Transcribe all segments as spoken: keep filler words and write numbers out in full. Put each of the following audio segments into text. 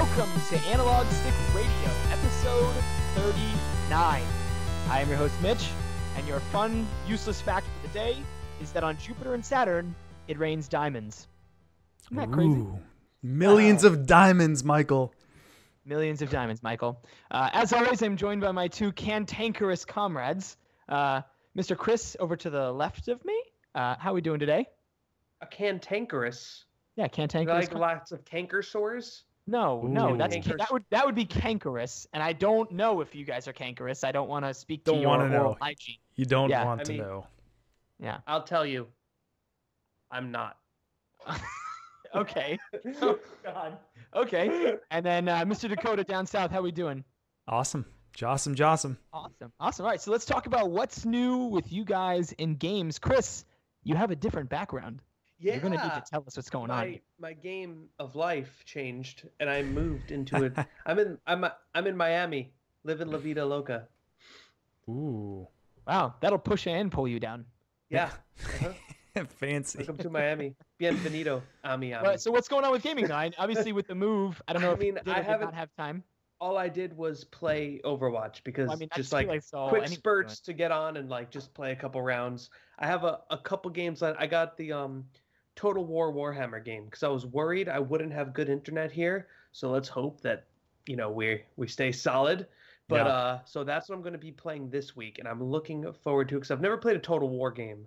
welcome to Analog Stick Radio, episode thirty-nine. I am your host, Mitch, and your fun, useless fact for the day is that on Jupiter and Saturn, it rains diamonds. Isn't that crazy? Ooh, millions uh, of diamonds, Michael. Millions of diamonds, Michael. Uh, as always, I'm joined by my two cantankerous comrades. Uh, Mister Chris, over to the left of me. Uh, how are we doing today? A cantankerous? Yeah, cantankerous. Like lots of canker sores? No, Ooh. no, that's that would that would be cankerous, and I don't know if you guys are cankerous. I don't want to speak to don't your oral hygiene. You don't yeah. want I to mean, know. Yeah, I'll tell you, I'm not. Okay. Oh God. Okay. And then uh, Mister Dakota down south, how we doing? Awesome. Awesome, awesome. Awesome. Awesome. All right, so let's talk about what's new with you guys in games. Chris, you have a different background. Yeah. You're going to need to tell us what's going my, on. My game of life changed, and I moved into it. I'm in I'm I'm in Miami, living La Vida Loca. Ooh. Wow, that'll push and pull you down. Yeah. Uh-huh. Fancy. Welcome to Miami. Bienvenido, Ami Ami. Right, so what's going on with gaming, though? Obviously, with the move, I don't know I if mean, you did I or did not have time. All I did was play Overwatch because well, I mean, just like quick spurts to get on and like just play a couple rounds. I have a, a couple games that I got the um, Total War Warhammer game because I was worried I wouldn't have good internet here. So let's hope that, you know, we we stay solid. But yeah. uh, so that's what I'm going to be playing this week, and I'm looking forward to because I've never played a Total War game,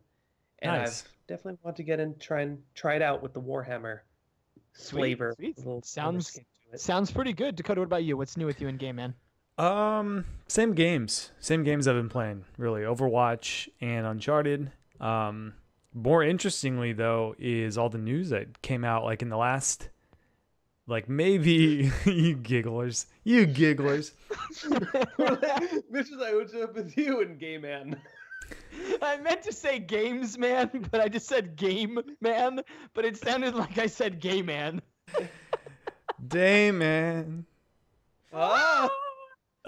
and nice. I've definitely want to get in try and try it out with the Warhammer sweet, flavor. Sweet. Sounds. Sounds pretty good. Dakota, what about you? What's new with you in game, man? Um, same games. Same games I've been playing, really. Overwatch and Uncharted. Um, more interestingly, though, is all the news that came out, like, in the last, like, maybe... you gigglers. You gigglers. This is like, what's up with you in game, man? I meant to say games, man, but I just said game, man. But it sounded like I said gay, man. Day man. Oh.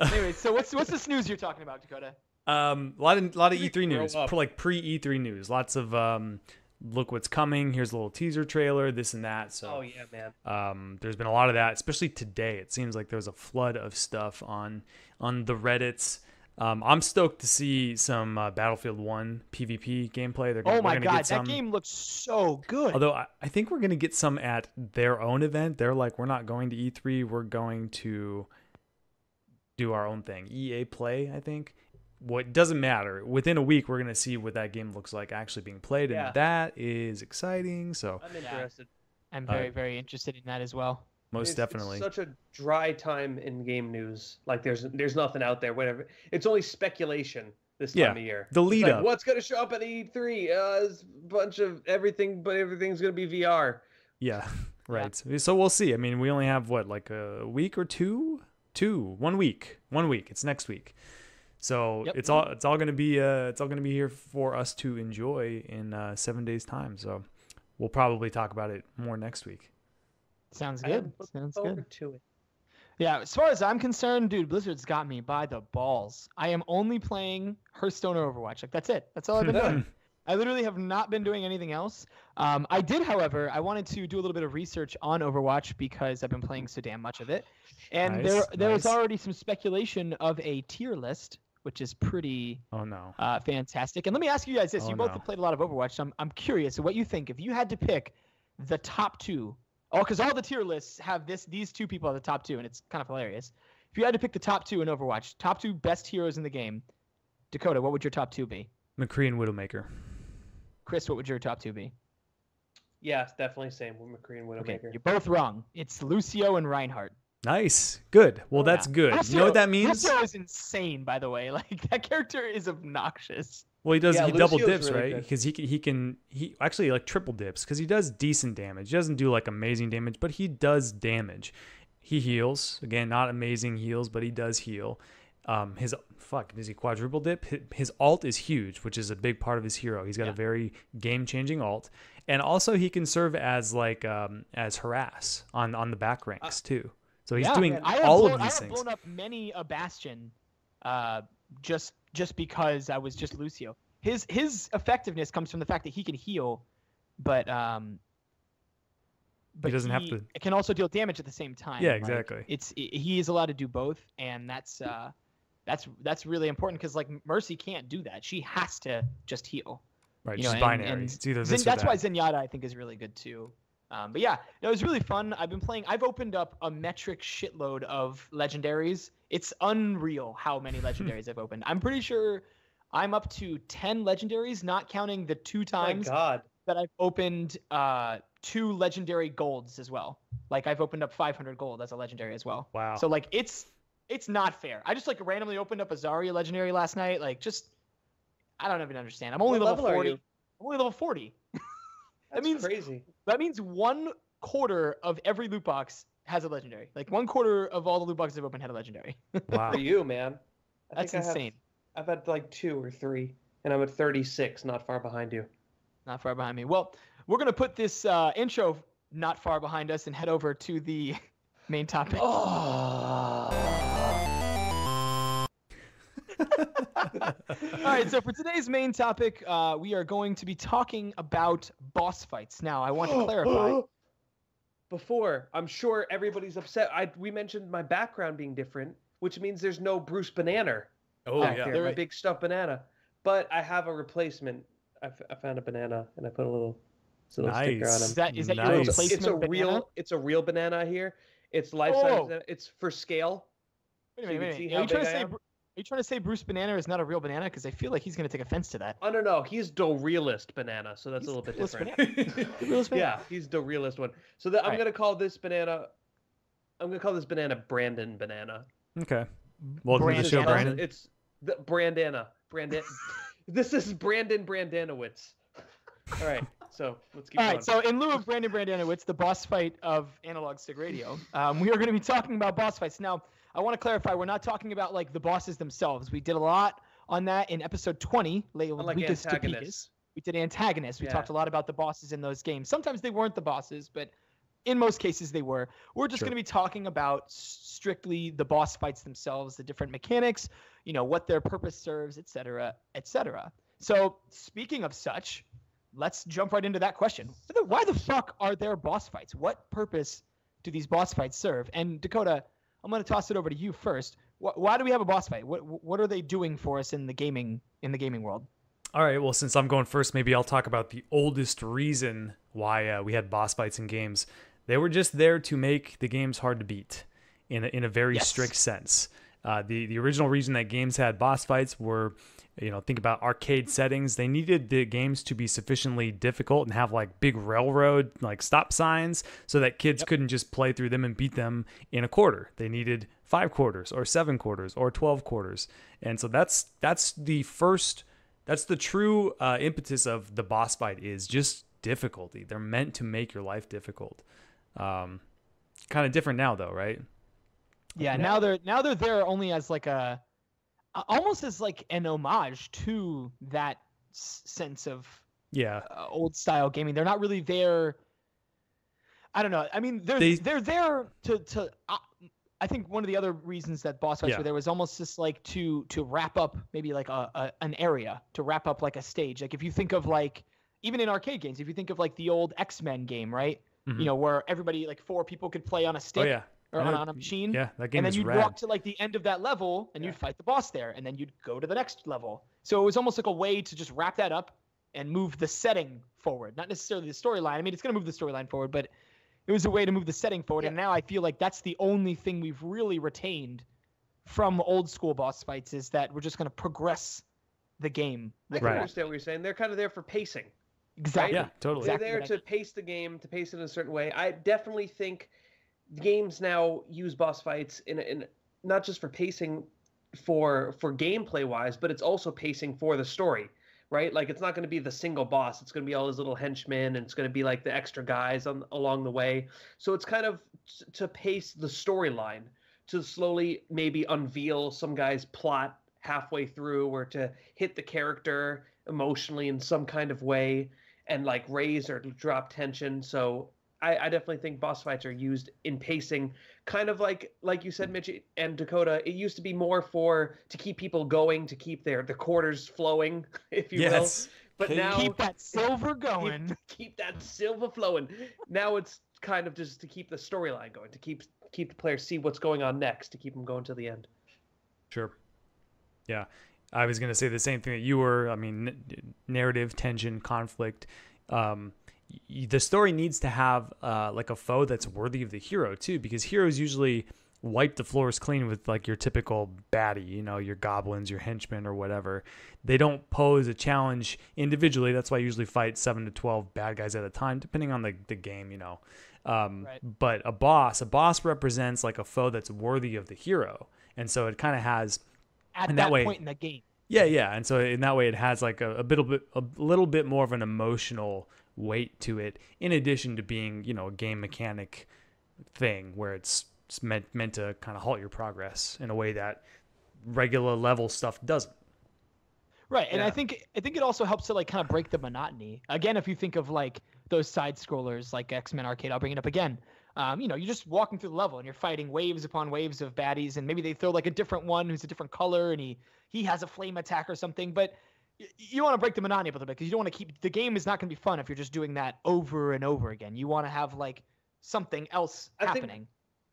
Anyway, so what's what's this news you're talking about, Dakota? Um, a lot of a lot of E three news, like pre E three news. Lots of um, look what's coming. Here's a little teaser trailer, this and that. So, oh yeah, man. Um, there's been a lot of that, especially today. It seems like there was a flood of stuff on on the Reddits. Um, I'm stoked to see some uh, Battlefield one P V P gameplay. They're gonna, oh my god, that game looks so good. Although I, I think we're going to get some at their own event. They're like, we're not going to E three. We're going to do our own thing. E A Play, I think. What doesn't matter. Within a week, we're going to see what that game looks like actually being played. Yeah. And that is exciting. So I'm interested. I'm very, uh, very interested in that as well. Most it's, definitely. It's such a dry time in game news. Like there's there's nothing out there. Whatever. It's only speculation this time yeah, of year. The lead like, up. What's gonna show up at E three? Uh, a bunch of everything, but everything's gonna be V R. Yeah. Right. Yeah. So we'll see. I mean, we only have what, like a week or two, two, one week, one week. It's next week. So yep. it's all it's all gonna be uh it's all gonna be here for us to enjoy in uh, seven days time. So we'll probably talk about it more next week. Sounds good. Sounds good. To it. Yeah, as far as I'm concerned, dude, Blizzard's got me by the balls. I am only playing Hearthstone or Overwatch. Like, that's it. That's all I've been doing. I literally have not been doing anything else. Um, I did, however, I wanted to do a little bit of research on Overwatch because I've been playing so damn much of it. And nice, there there nice. was already some speculation of a tier list, which is pretty oh, no. uh, fantastic. And let me ask you guys this. Oh, you both no. have played a lot of Overwatch, so I'm, I'm curious what you think. If you had to pick the top two, oh, because all the tier lists have this these two people are the top two, and it's kind of hilarious. If you had to pick the top two in Overwatch, top two best heroes in the game, Dakota, what would your top two be? McCree and Widowmaker. Chris, what would your top two be? Yeah, it's definitely the same with McCree and Widowmaker. Okay, you're both wrong. It's Lucio and Reinhardt. Nice. Good. Well, yeah. that's good. Astero, you know what that means? Astero is insane, by the way. Like, that character is obnoxious. Well, he does. Yeah, he Lucio's double dips, really right? Because he can, he can, he actually like triple dips because he does decent damage. He doesn't do like amazing damage, but he does damage. He heals again, not amazing heals, but he does heal. Um, his fuck does he quadruple dip? His alt is huge, which is a big part of his hero. He's got yeah. a very game-changing alt, and also he can serve as like um, as harass on on the back ranks uh, too. So he's yeah, doing man. all blown, of these I have things. I've blown up many a Bastion. Uh, just. Just because I was just Lucio. His his effectiveness comes from the fact that he can heal, but um, But he doesn't he have to. It can also deal damage at the same time. Yeah, exactly. Like, it's it, he is allowed to do both, and that's uh, that's that's really important because like Mercy can't do that. She has to just heal. Right, she's binary. And, and it's either this Zen, or that's that. Why Zenyatta I think is really good too. Um, but yeah, no, it was really fun. I've been playing. I've opened up a metric shitload of legendaries. It's unreal how many legendaries I've opened. I'm pretty sure I'm up to ten legendaries, not counting the two times oh my God. that I've opened uh, two legendary golds as well. Like I've opened up five hundred gold as a legendary as well. Wow. So like it's it's not fair. I just like randomly opened up a Zarya legendary last night. Like just I don't even understand. I'm only what level, level forty. I'm only level forty. That means crazy. That means one quarter of every loot box has a legendary. Like one quarter of all the loot boxes I've opened had a legendary. Wow. For you, man. I That's think insane. I have, I've had like two or three, and I'm at thirty-six, not far behind you. Not far behind me. Well, we're going to put this uh, intro not far behind us and head over to the main topic. Oh. All right, so for today's main topic, uh, we are going to be talking about boss fights. Now, I want to clarify. Before, I'm sure everybody's upset. I we mentioned my background being different, which means there's no Bruce Banana. Oh yeah, there a big stuffed banana. But I have a replacement. I, f- I found a banana and I put a little, a little nice. sticker on him. Is that is that nice. your replacement? It's a banana? real. It's a real banana here. It's life size. Oh. It's for scale. Wait a minute. So you wait, wait. Are you trying to say? Br- Are you trying to say Bruce Banana is not a real banana? Because I feel like he's going to take offense to that. Oh, no, no. He's the realest banana, so that's he's a little bit different. The realest banana. Yeah, he's the realest one. So the, I'm right. going to call this banana, I'm going to call this banana Brandon Banana. Okay. Welcome Brand- to the show, Brandon. It's the Brandana. Brandon. This is Brandon Brandanowitz. All right, so let's keep All going. All right, so in lieu of Brandon Brandanowitz, the boss fight of Analog Stick Radio, um, we are going to be talking about boss fights. Now, I want to clarify, we're not talking about, like, the bosses themselves. We did a lot on that in episode twenty, labeled like Weakest to Peakest. We did antagonists. We yeah. talked a lot about the bosses in those games. Sometimes they weren't the bosses, but in most cases they were. We're just sure. going to be talking about strictly the boss fights themselves, the different mechanics, you know, what their purpose serves, et cetera, et cetera. So speaking of such, let's jump right into that question. Why the fuck are there boss fights? What purpose do these boss fights serve? And Dakota, I'm going to toss it over to you first. Why, why do we have a boss fight? What what are they doing for us in the gaming in the gaming world? All right. Well, since I'm going first, maybe I'll talk about the oldest reason why uh, we had boss fights in games. They were just there to make the games hard to beat in a, in a very yes. strict sense. Uh, the the original reason that games had boss fights were, you know, think about arcade settings. They needed the games to be sufficiently difficult and have like big railroad, like stop signs so that kids yep. couldn't just play through them and beat them in a quarter. They needed five quarters or seven quarters or twelve quarters. And so that's, that's the first, that's the true uh, impetus of the boss fight is just difficulty. They're meant to make your life difficult. Um, kind of different now though, right? Yeah. Now they're, now they're there only as like a, almost as like an homage to that s- sense of yeah uh, old style gaming. They're not really there. I don't know. I mean, they're they, they're there to to. Uh, I think one of the other reasons that boss fights yeah. were there was almost just like to to wrap up maybe like a, a an area to wrap up like a stage. Like if you think of like even in arcade games, if you think of like the old X-Men game, right? Mm-hmm. You know, where everybody like four people could play on a stick. Oh, yeah. Or on, on a machine. Yeah, that game and then is you'd rad. walk to like the end of that level and yeah. you'd fight the boss there and then you'd go to the next level. So it was almost like a way to just wrap that up and move the setting forward. Not necessarily the storyline. I mean, it's going to move the storyline forward, but it was a way to move the setting forward. Yeah. And now I feel like that's the only thing we've really retained from old school boss fights is that we're just going to progress the game. I can right. understand what you're saying. They're kind of there for pacing. Exactly. Right? Yeah, totally. They're there exactly. to pace the game, to pace it in a certain way. I definitely think games now use boss fights in, in not just for pacing for for gameplay wise, but it's also pacing for the story, right? Like it's not going to be the single boss. It's going to be all his little henchmen and it's going to be like the extra guys on, along the way. So it's kind of t- to pace the storyline, to slowly maybe unveil some guy's plot halfway through or to hit the character emotionally in some kind of way and like raise or drop tension. So I, I definitely think boss fights are used in pacing, kind of like like you said, Mitch and Dakota. It used to be more for to keep people going, to keep their the quarters flowing, if you yes. will. But keep now keep that silver going. Keep, keep that silver flowing. Now it's kind of just to keep the storyline going, to keep keep the players see what's going on next, to keep them going to the end. Sure. Yeah. I was going to say the same thing that you were. I mean, narrative, tension, conflict. Um, y- the story needs to have uh, like a foe that's worthy of the hero too, because heroes usually wipe the floors clean with like your typical baddie, you know, your goblins, your henchmen or whatever. They don't pose a challenge individually. That's why I usually fight seven to twelve bad guys at a time, depending on the, the game, you know. Um, right. But a boss, a boss represents like a foe that's worthy of the hero. And so it kind of has... At and that, that way, point in the game. Yeah, yeah. And so in that way, it has like a, a, bit, a little bit more of an emotional weight to it, in addition to being, you know, a game mechanic thing where it's, it's meant, meant to kind of halt your progress in a way that regular level stuff doesn't. Right. And yeah. I think I think it also helps to like kind of break the monotony. Again, if you think of like those side scrollers like X-Men Arcade, I'll bring it up again. Um, you know, you're just walking through the level and you're fighting waves upon waves of baddies, and maybe they throw like a different one who's a different color, and he he has a flame attack or something. But y- you want to break the monotony a little bit, because you don't want to keep the game is not going to be fun if you're just doing that over and over again. You want to have like something else I happening.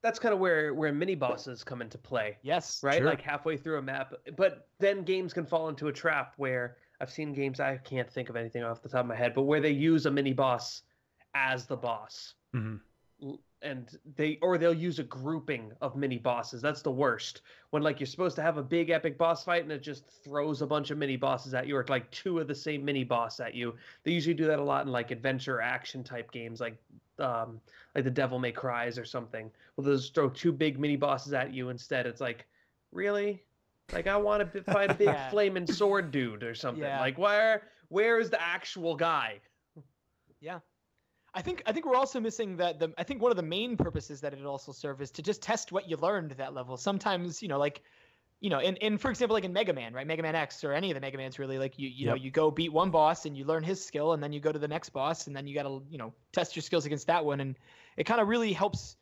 That's kind of where where mini bosses come into play. Yes, right. Sure. Like halfway through a map, but then games can fall into a trap where I've seen games, I can't think of anything off the top of my head, but where they use a mini boss as the boss. Mm-hmm. And they or they'll use a grouping of mini bosses. That's the worst, when like you're supposed to have a big epic boss fight and it just throws a bunch of mini bosses at you, or like two of the same mini boss at you. They usually do that a lot in like adventure action type games, like um like the Devil May Cry's or something. Well, they'll just throw two big mini bosses at you instead. It's like, really? Like, I want to fight a big flaming sword dude or something. Yeah. Like, where where is the actual guy? Yeah. I think I think we're also missing that. The I think one of the main purposes that it also serves is to just test what you learned at that level. Sometimes, you know, like, you know, in, in for example, like in Mega Man, right? Mega Man X or any of the Mega Mans, really, like you you yep. know, you go beat one boss and you learn his skill, and then you go to the next boss, and then you got to, you know, test your skills against that one, and it kind of really helps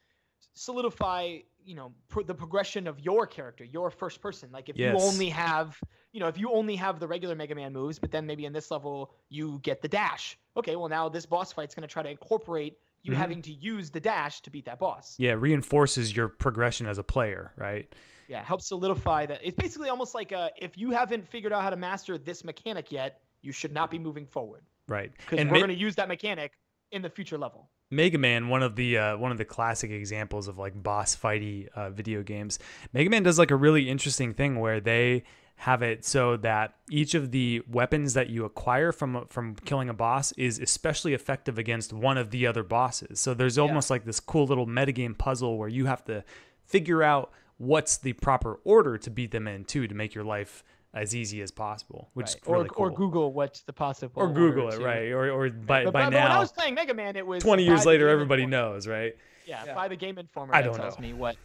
solidify, you know, pr- the progression of your character, your first person. Like if yes. you only have, you know, if you only have the regular Mega Man moves, but then maybe in this level you get the dash. Okay, well now this boss fight's going to try to incorporate you mm-hmm. having to use the dash to beat that boss. Yeah, it reinforces your progression as a player, right? Yeah, helps solidify that. It's basically almost like a, if you haven't figured out how to master this mechanic yet, you should not be moving forward. Right. Because we're ma- going to use that mechanic in the future level. Mega Man, one of the uh, one of the classic examples of like boss fighty uh, video games. Mega Man does like a really interesting thing where they have it so that each of the weapons that you acquire from from killing a boss is especially effective against one of the other bosses. So there's almost yeah. like this cool little metagame puzzle where you have to figure out what's the proper order to beat them in too, to make your life as easy as possible, which right. is really or, cool. Or Google what's the possible. Or Google it, to... right? Or or by but, by but now. When I was playing Mega Man, it was twenty years later. Everybody Informer. knows, right? Yeah, yeah, by the Game Informer, I that don't tells know. me what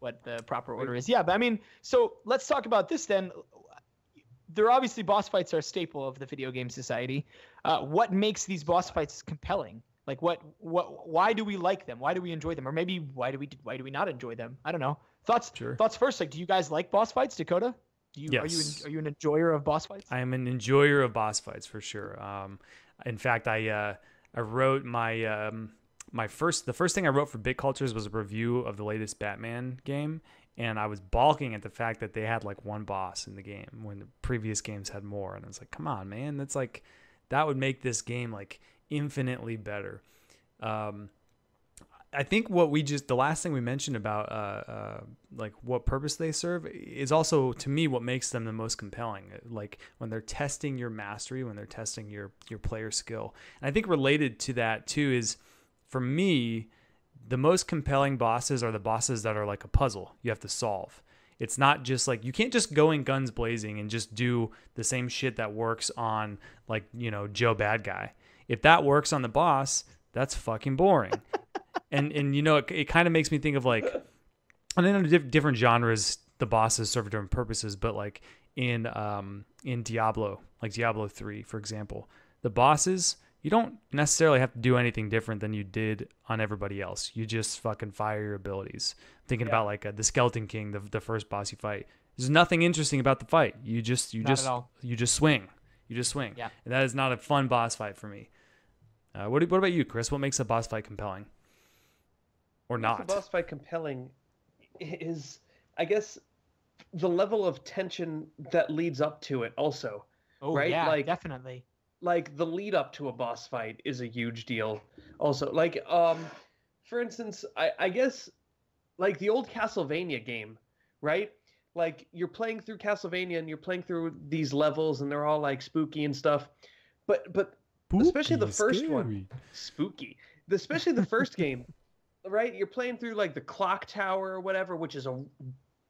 what the proper order is. Yeah, but I mean, so let's talk about this then. There obviously boss fights are a staple of the video game society. Uh, what makes these boss fights compelling? Like, what what why do we like them? Why do we enjoy them? Or maybe why do we why do we not enjoy them? I don't know. Thoughts sure. thoughts first. Like, do you guys like boss fights, Dakota? Do you, yes. Are you, are you an enjoyer of boss fights? I am an enjoyer of boss fights for sure. Um, in fact, I uh, I wrote my um, my first the first thing I wrote for Bit Cultures was a review of the latest Batman game, and I was balking at the fact that they had like one boss in the game when the previous games had more. And I was like, come on, man, that's like that would make this game like infinitely better. Um, I think what we just, the last thing we mentioned about uh, uh, like what purpose they serve is also to me what makes them the most compelling. Like when they're testing your mastery, when they're testing your your player skill. And I think related to that too is, for me, the most compelling bosses are the bosses that are like a puzzle you have to solve. It's not just like, you can't just go in guns blazing and just do the same shit that works on like, you know, Joe Bad Guy. If that works on the boss, that's fucking boring. And, and you know, it, it kind of makes me think of like, I don't know, different genres, the bosses serve different purposes, but like in, um, in Diablo, like Diablo three, for example, the bosses, you don't necessarily have to do anything different than you did on everybody else. You just fucking fire your abilities. I'm thinking yeah. about like a, the Skeleton King, the, the first boss you fight. There's nothing interesting about the fight. You just, you not just, you just swing, you just swing. Yeah. And that is not a fun boss fight for me. Uh, what, what about you, Chris? What makes a boss fight compelling? or not. The boss fight compelling is, I guess, the level of tension that leads up to it also. Oh, right? Yeah, like, definitely. Like, the lead up to a boss fight is a huge deal also. Like, um, for instance, I, I guess, like, the old Castlevania game, right? Like, you're playing through Castlevania and you're playing through these levels and they're all, like, spooky and stuff. But, but spooky, especially the first scary. one. Spooky. Especially the first game, right? You're playing through, like, the clock tower or whatever, which is a...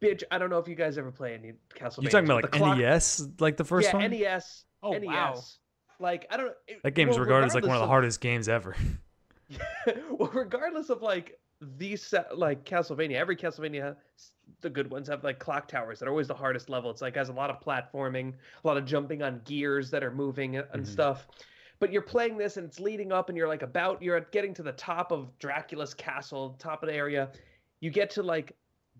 Bitch, I don't know if you guys ever play any Castlevania. You're talking about like N E S, like the first yeah, one? Yeah, N E S. Oh, N E S. Wow. Like, I don't... It, that game is well, regarded as like one of the hardest games ever. Yeah, well, regardless of like these, like Castlevania, every Castlevania, the good ones have like clock towers that are always the hardest level. It's like has a lot of platforming, a lot of jumping on gears that are moving and mm-hmm. stuff. But you're playing this and it's leading up and you're like about, you're getting to the top of Dracula's castle, top of the area. You get to like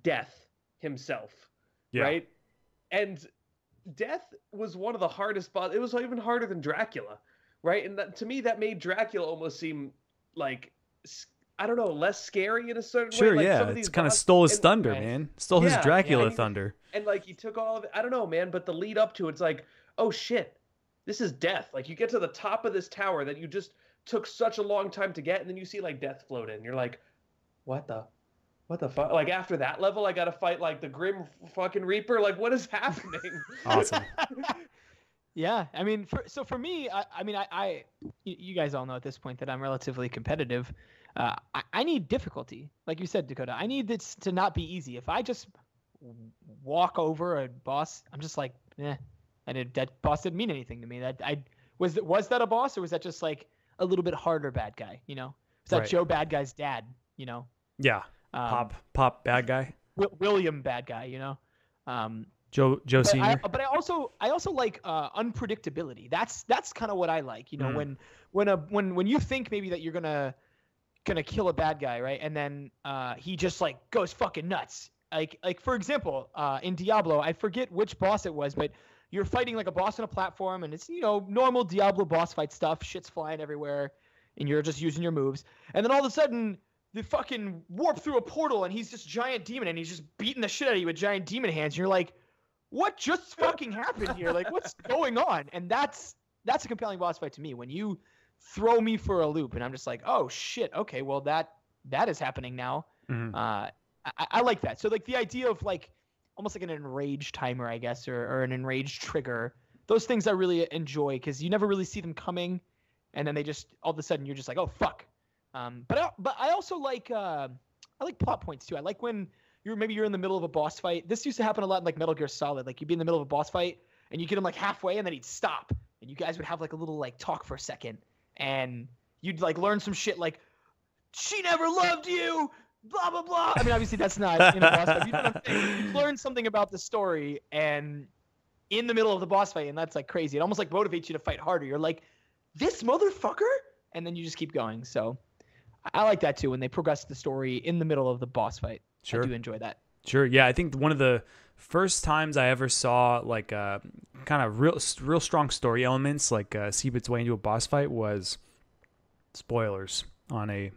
death. Himself, yeah. Right? And death was one of the hardest boss. It was even harder than Dracula, right? And that, to me, that made Dracula almost seem like, I don't know, less scary in a certain sure, way. Sure, like, yeah. Some of these it's kind of stole his and, thunder, and, man. Stole yeah, his Dracula yeah, and, thunder. And like he took all of it. I don't know, man. But the lead up to it's like, oh shit, this is death. Like you get to the top of this tower that you just took such a long time to get, and then you see like death float in. You're like, what the. What the fuck? Like, after that level, I got to fight, like, the Grim fucking Reaper? Like, what is happening? Awesome. Yeah, I mean, for, so for me, I, I mean, I, I, you guys all know at this point that I'm relatively competitive. Uh, I, I need difficulty. Like you said, Dakota, I need this to not be easy. If I just walk over a boss, I'm just like, eh, I did, that boss didn't mean anything to me. That I was, was that a boss, or was that just, like, a little bit harder bad guy, you know? Was that right. Joe Bad Guy's dad, you know? Yeah. Um, pop, pop, bad guy. William, bad guy. You know, um, Joe, Joe but Senior. I, but I also, I also like uh, unpredictability. That's that's kind of what I like. You know, mm. when when a when when you think maybe that you're gonna gonna kill a bad guy, right? And then uh, he just like goes fucking nuts. Like like for example, uh, in Diablo, I forget which boss it was, but you're fighting like a boss on a platform, and it's you know normal Diablo boss fight stuff. Shit's flying everywhere, and you're just using your moves, and then all of a sudden. They fucking warp through a portal, and he's this giant demon, and he's just beating the shit out of you with giant demon hands. And you're like, what just fucking happened here? Like, what's going on? And that's that's a compelling boss fight to me. When you throw me for a loop, and I'm just like, oh, shit, okay, well, that that is happening now. Mm-hmm. Uh, I, I like that. So, like, the idea of, like, almost like an enrage timer, I guess, or, or an enrage trigger, those things I really enjoy because you never really see them coming, and then they just – all of a sudden you're just like, oh, fuck. Um, but I, but I also like uh, I like plot points too. I like when you're maybe you're in the middle of a boss fight. This used to happen a lot in like Metal Gear Solid. Like you'd be in the middle of a boss fight and you get him like halfway and then he'd stop and you guys would have like a little like talk for a second and you'd like learn some shit like she never loved you, blah blah blah. I mean obviously that's not in a boss fight. You know what I'm saying? You learn something about the story and in the middle of the boss fight and that's like crazy. It almost like motivates you to fight harder. You're like this motherfucker, and then you just keep going. So. I like that too when they progress the story in the middle of the boss fight. Sure. I do enjoy that. Sure. Yeah, I think one of the first times I ever saw like uh, kind of real real strong story elements like uh, seep its way into a boss fight was spoilers on a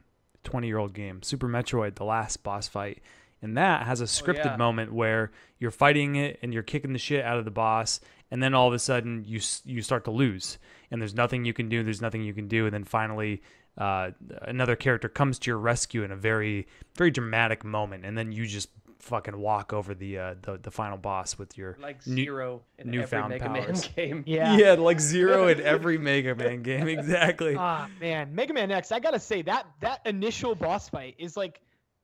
twenty-year-old game, Super Metroid, the last boss fight. And that has a scripted oh, yeah. moment where you're fighting it and you're kicking the shit out of the boss and then all of a sudden you you start to lose and there's nothing you can do, there's nothing you can do and then finally Uh, another character comes to your rescue in a very, very dramatic moment, and then you just fucking walk over the uh, the, the final boss with your like zero new, in newfound every Mega powers. Man game. Yeah, yeah, like zero in every Mega Man game, exactly. Ah, oh, man, Mega Man X. I gotta say that that initial boss fight is like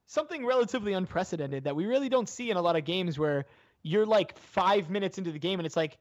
something relatively unprecedented that we really don't see in a lot of games where you're like five minutes into the game and it's like,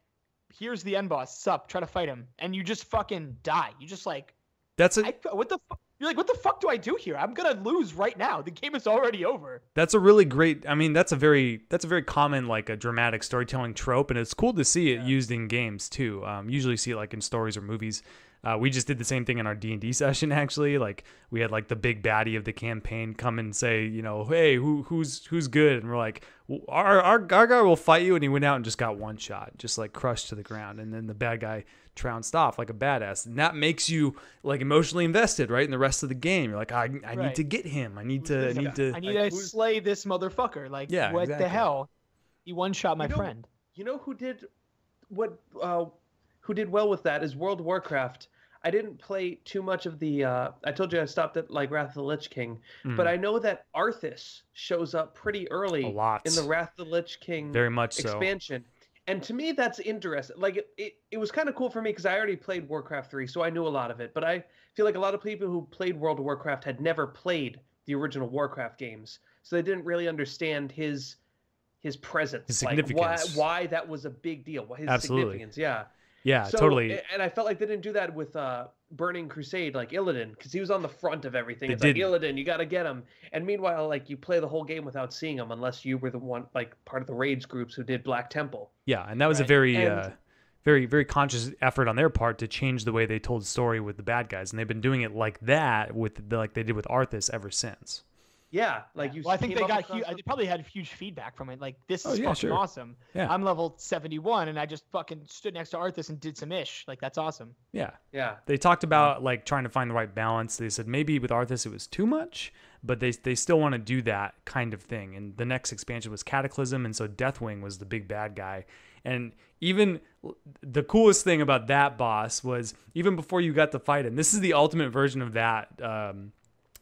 here's the end boss. Sup, try to fight him, and you just fucking die. You just like. That's a, I, what the fuck? You're like, what the fuck do I do here? I'm gonna lose right now. The game is already over. That's a really great. I mean, that's a very that's a very common like a dramatic storytelling trope, and it's cool to see it yeah. used in games too. Um, usually see it like in stories or movies. Uh, we just did the same thing in our D and D session, actually. Like, we had, like, the big baddie of the campaign come and say, you know, hey, who who's who's good? And we're like, our, our, our guy will fight you. And he went out and just got one shot, just, like, crushed to the ground. And then the bad guy trounced off like a badass. And that makes you, like, emotionally invested, right, in the rest of the game. You're like, I, I right. need to get him. I need to I need to, I need like, to slay this motherfucker. Like, yeah, what exactly. the hell? He one-shot my you know, friend. You know who did what uh, – who did well with that is World of Warcraft. I didn't play too much of the... Uh, I told you I stopped at like Wrath of the Lich King. Mm. But I know that Arthas shows up pretty early in the Wrath of the Lich King Very much expansion. So. And to me, that's interesting. Like, it, it, it was kind of cool for me because I already played Warcraft three, so I knew a lot of it. But I feel like a lot of people who played World of Warcraft had never played the original Warcraft games. So they didn't really understand his his presence. His significance. Like, why, why that was a big deal. His Absolutely. significance, yeah. Yeah, so, totally. And I felt like they didn't do that with uh, Burning Crusade, like Illidan, because he was on the front of everything. They it's did. like, Illidan, you got to get him. And meanwhile, like, you play the whole game without seeing him unless you were the one, like, part of the raids groups who did Black Temple. Yeah, and that was right? a very, and, uh, very, very conscious effort on their part to change the way they told the story with the bad guys. And they've been doing it like that, with the, like they did with Arthas ever since. Yeah, like you. Well, I think they got. Huge, they probably had huge feedback from it. Like, this is oh, yeah, fucking sure. awesome. Yeah. I'm level seventy-one, and I just fucking stood next to Arthas and did some ish. Like, that's awesome. Yeah, yeah. They talked about like trying to find the right balance. They said maybe with Arthas it was too much, but they they still want to do that kind of thing. And the next expansion was Cataclysm, and so Deathwing was the big bad guy. And even the coolest thing about that boss was even before you got to fight him. This is the ultimate version of that. Um,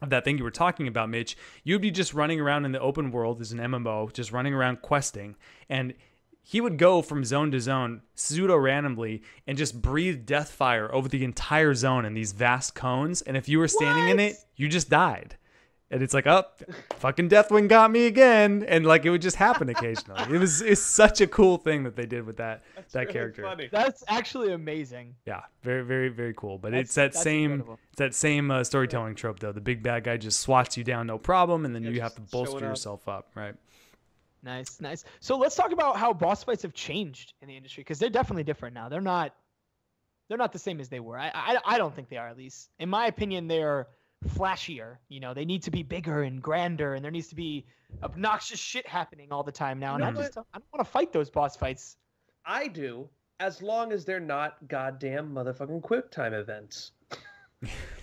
Of that thing you were talking about, Mitch, you'd be just running around in the open world as an M M O, just running around questing, and he would go from zone to zone pseudo-randomly and just breathe death fire over the entire zone in these vast cones, and if you were standing what? in it, you just died. And it's like, oh, fucking Deathwing got me again, and like it would just happen occasionally. It was it's such a cool thing that they did with that that's that really character. Funny. That's actually amazing. Yeah, very very very cool. But that's, it's that same incredible. it's that same uh, storytelling trope though. The big bad guy just swats you down, no problem, and then yeah, you have to bolster yourself up, right? Nice, nice. So let's talk about how boss fights have changed in the industry because they're definitely different now. They're not they're not the same as they were. I I, I don't think they are, at least in my opinion. They're flashier, you know, they need to be bigger and grander, and there needs to be obnoxious shit happening all the time now. And you know I just don't, I don't want to fight those boss fights. I do, as long as they're not goddamn motherfucking quick time events.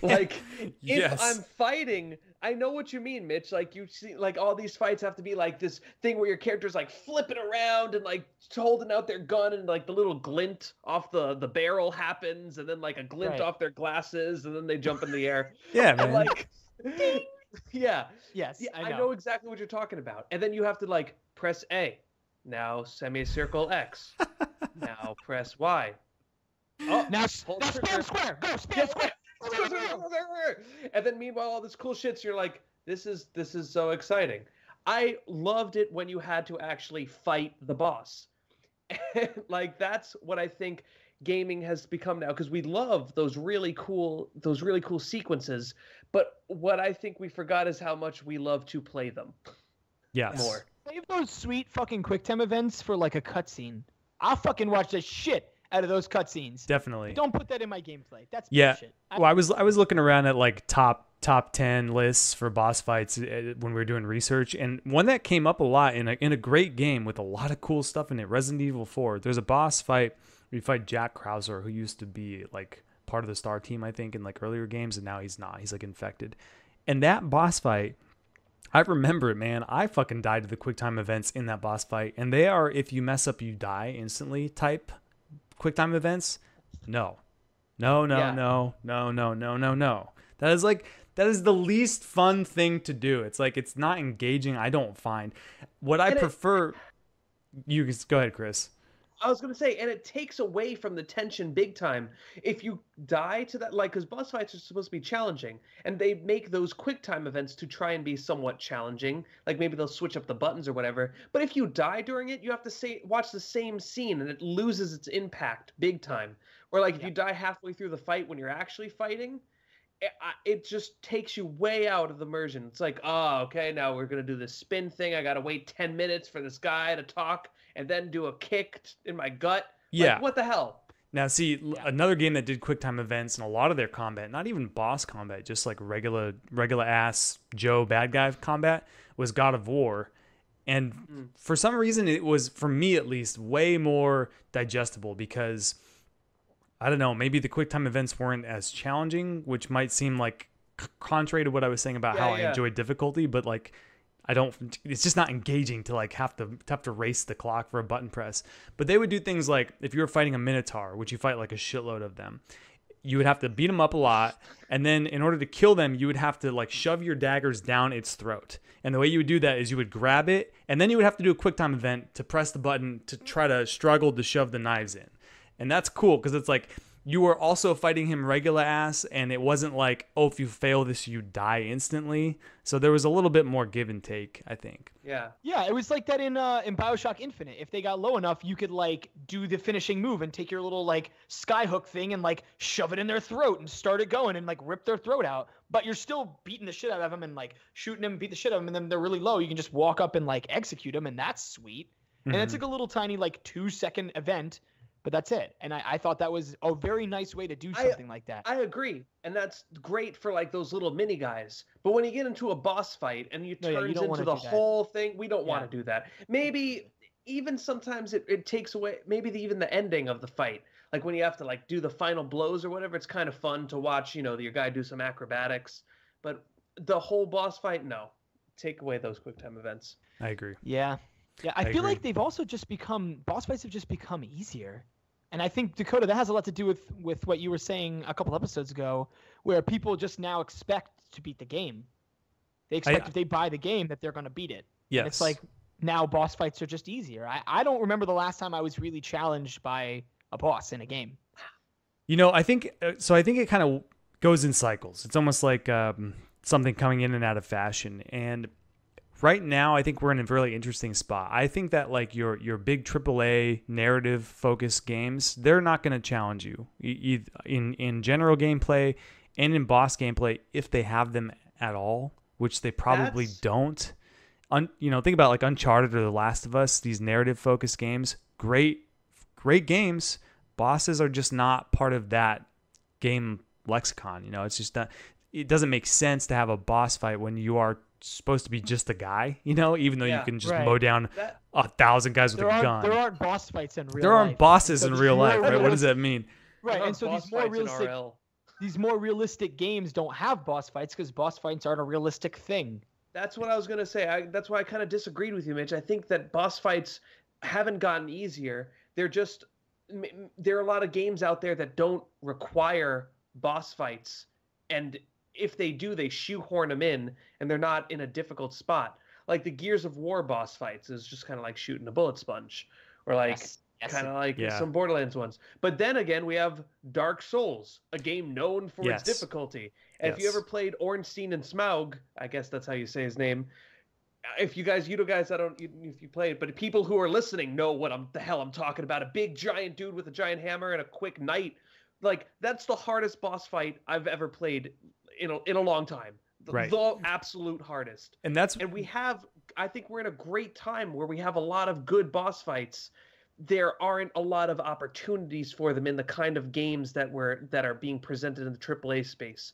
Like, yes. if I'm fighting, I know what you mean, Mitch. Like, you see, like all these fights have to be like this thing where your character's like flipping around and like holding out their gun, and like the little glint off the the barrel happens, and then like a glint right. off their glasses, and then they jump in the air. Yeah, man. Like, yeah, yes, yeah, I know. I know exactly what you're talking about. And then you have to like press A, now semicircle X, now press Y. Oh, now now spam square, go spam square. And then meanwhile all this cool shit's so you're like, this is this is so exciting. I loved it when you had to actually fight the boss. And like that's what I think gaming has become now, because we love those really cool those really cool sequences, but what I think we forgot is how much we love to play them. Yes. More. Save those sweet fucking quicktime events for like a cutscene. I'll fucking watch this shit out of those cutscenes. Definitely. But don't put that in my gameplay. That's yeah. bullshit. I well, I was I was looking around at like top top ten lists for boss fights when we were doing research, and one that came up a lot in a in a great game with a lot of cool stuff in it, Resident Evil four. There's a boss fight where you fight Jack Krauser, who used to be like part of the Star Team, I think, in like earlier games, and now he's not. He's like infected. And that boss fight, I remember it, man. I fucking died to the QuickTime events in that boss fight, and they are if you mess up, you die instantly type quick time events. No, no, no, yeah. no, no, no, no, no, no. That is like, that is the least fun thing to do. It's like, it's not engaging. I don't find what I and prefer. It, you go ahead, Chris. I was going to say, and it takes away from the tension big time. If you die to that, like, cause boss fights are supposed to be challenging, and they make those quick time events to try and be somewhat challenging. Like maybe they'll switch up the buttons or whatever. But if you die during it, you have to say, watch the same scene, and it loses its impact big time. Or like yeah. if you die halfway through the fight when you're actually fighting, it, it just takes you way out of the immersion. It's like, oh, okay, now we're going to do this spin thing. I got to wait ten minutes for this guy to talk. And then do a kick in my gut. Yeah. Like, what the hell? Now, see, yeah. another game that did QuickTime events and a lot of their combat, not even boss combat, just like regular regular ass Joe bad guy combat, was God of War. And mm. for some reason, it was, for me at least, way more digestible because, I don't know, maybe the QuickTime events weren't as challenging, which might seem like c- contrary to what I was saying about yeah, how yeah. I enjoyed difficulty, but like... I don't, it's just not engaging to like have to, to have to race the clock for a button press. But they would do things like if you were fighting a Minotaur, which you fight like a shitload of them, you would have to beat them up a lot. And then in order to kill them, you would have to like shove your daggers down its throat. And the way you would do that is you would grab it. And then you would have to do a QuickTime event to press the button to try to struggle to shove the knives in. And that's cool because it's like, you were also fighting him regular ass, and it wasn't like, oh, if you fail this, you die instantly. So there was a little bit more give and take, I think. Yeah. Yeah, it was like that in uh, in Bioshock Infinite. If they got low enough, you could, like, do the finishing move and take your little, like, skyhook thing and, like, shove it in their throat and start it going and, like, rip their throat out. But you're still beating the shit out of them and, like, shooting them, beat the shit out of them, and then they're really low. You can just walk up and, like, execute them, and that's sweet. Mm-hmm. And it's like a little tiny, like, two-second event. But that's it. And I, I thought that was a very nice way to do something I, like that. I agree. And that's great for like those little mini guys. But when you get into a boss fight and it no, turns yeah, you into the whole thing, we don't yeah. want to do that. Maybe even sometimes it, it takes away, maybe the, even the ending of the fight. Like when you have to like do the final blows or whatever, it's kind of fun to watch, you know, your guy do some acrobatics. But the whole boss fight, no. Take away those QuickTime events. I agree. Yeah. Yeah. I, I feel agree. like they've also just become, boss fights have just become easier. And I think, Dakota, that has a lot to do with, with what you were saying a couple episodes ago, where people just now expect to beat the game. They expect I, if they buy the game that they're going to beat it. Yes. And it's like now boss fights are just easier. I, I don't remember the last time I was really challenged by a boss in a game. You know, I think – so I think it kind of goes in cycles. It's almost like um, something coming in and out of fashion. And right now, I think we're in a really interesting spot. I think that like your your big triple A narrative-focused games, they're not going to challenge you in in general gameplay and in boss gameplay if they have them at all, which they probably That's... don't. Un, you know, think about like Uncharted or The Last of Us. These narrative-focused games, great, great games. Bosses are just not part of that game lexicon. You know, it's just not. It doesn't make sense to have a boss fight when you are supposed to be just a guy, you know, even though yeah, you can just right. mow down that, a thousand guys with a gun. There aren't boss fights in real life. There aren't life. bosses so in real life, right? What does that mean? Right, and so these more realistic these more realistic games don't have boss fights because boss fights aren't a realistic thing. That's what I was going to say. I, that's why I kind of disagreed with you, Mitch. I think that boss fights haven't gotten easier. They're just – there are a lot of games out there that don't require boss fights, and – if they do, they shoehorn them in, and they're not in a difficult spot. Like the Gears of War boss fights is just kind of like shooting a bullet sponge, or like yes, yes, kind of like yeah. some Borderlands ones. But then again, we have Dark Souls, a game known for yes. its difficulty. And yes. if you ever played Ornstein and Smaug, I guess that's how you say his name. If you guys, you guys, I don't, if you played, but people who are listening know what I'm, the hell I'm talking about. A big giant dude with a giant hammer and a quick knight. Like that's the hardest boss fight I've ever played in a, in a long time. The, right. the absolute hardest. And that's and we have I think we're in a great time where we have a lot of good boss fights. There aren't a lot of opportunities for them in the kind of games that were that are being presented in the triple A space.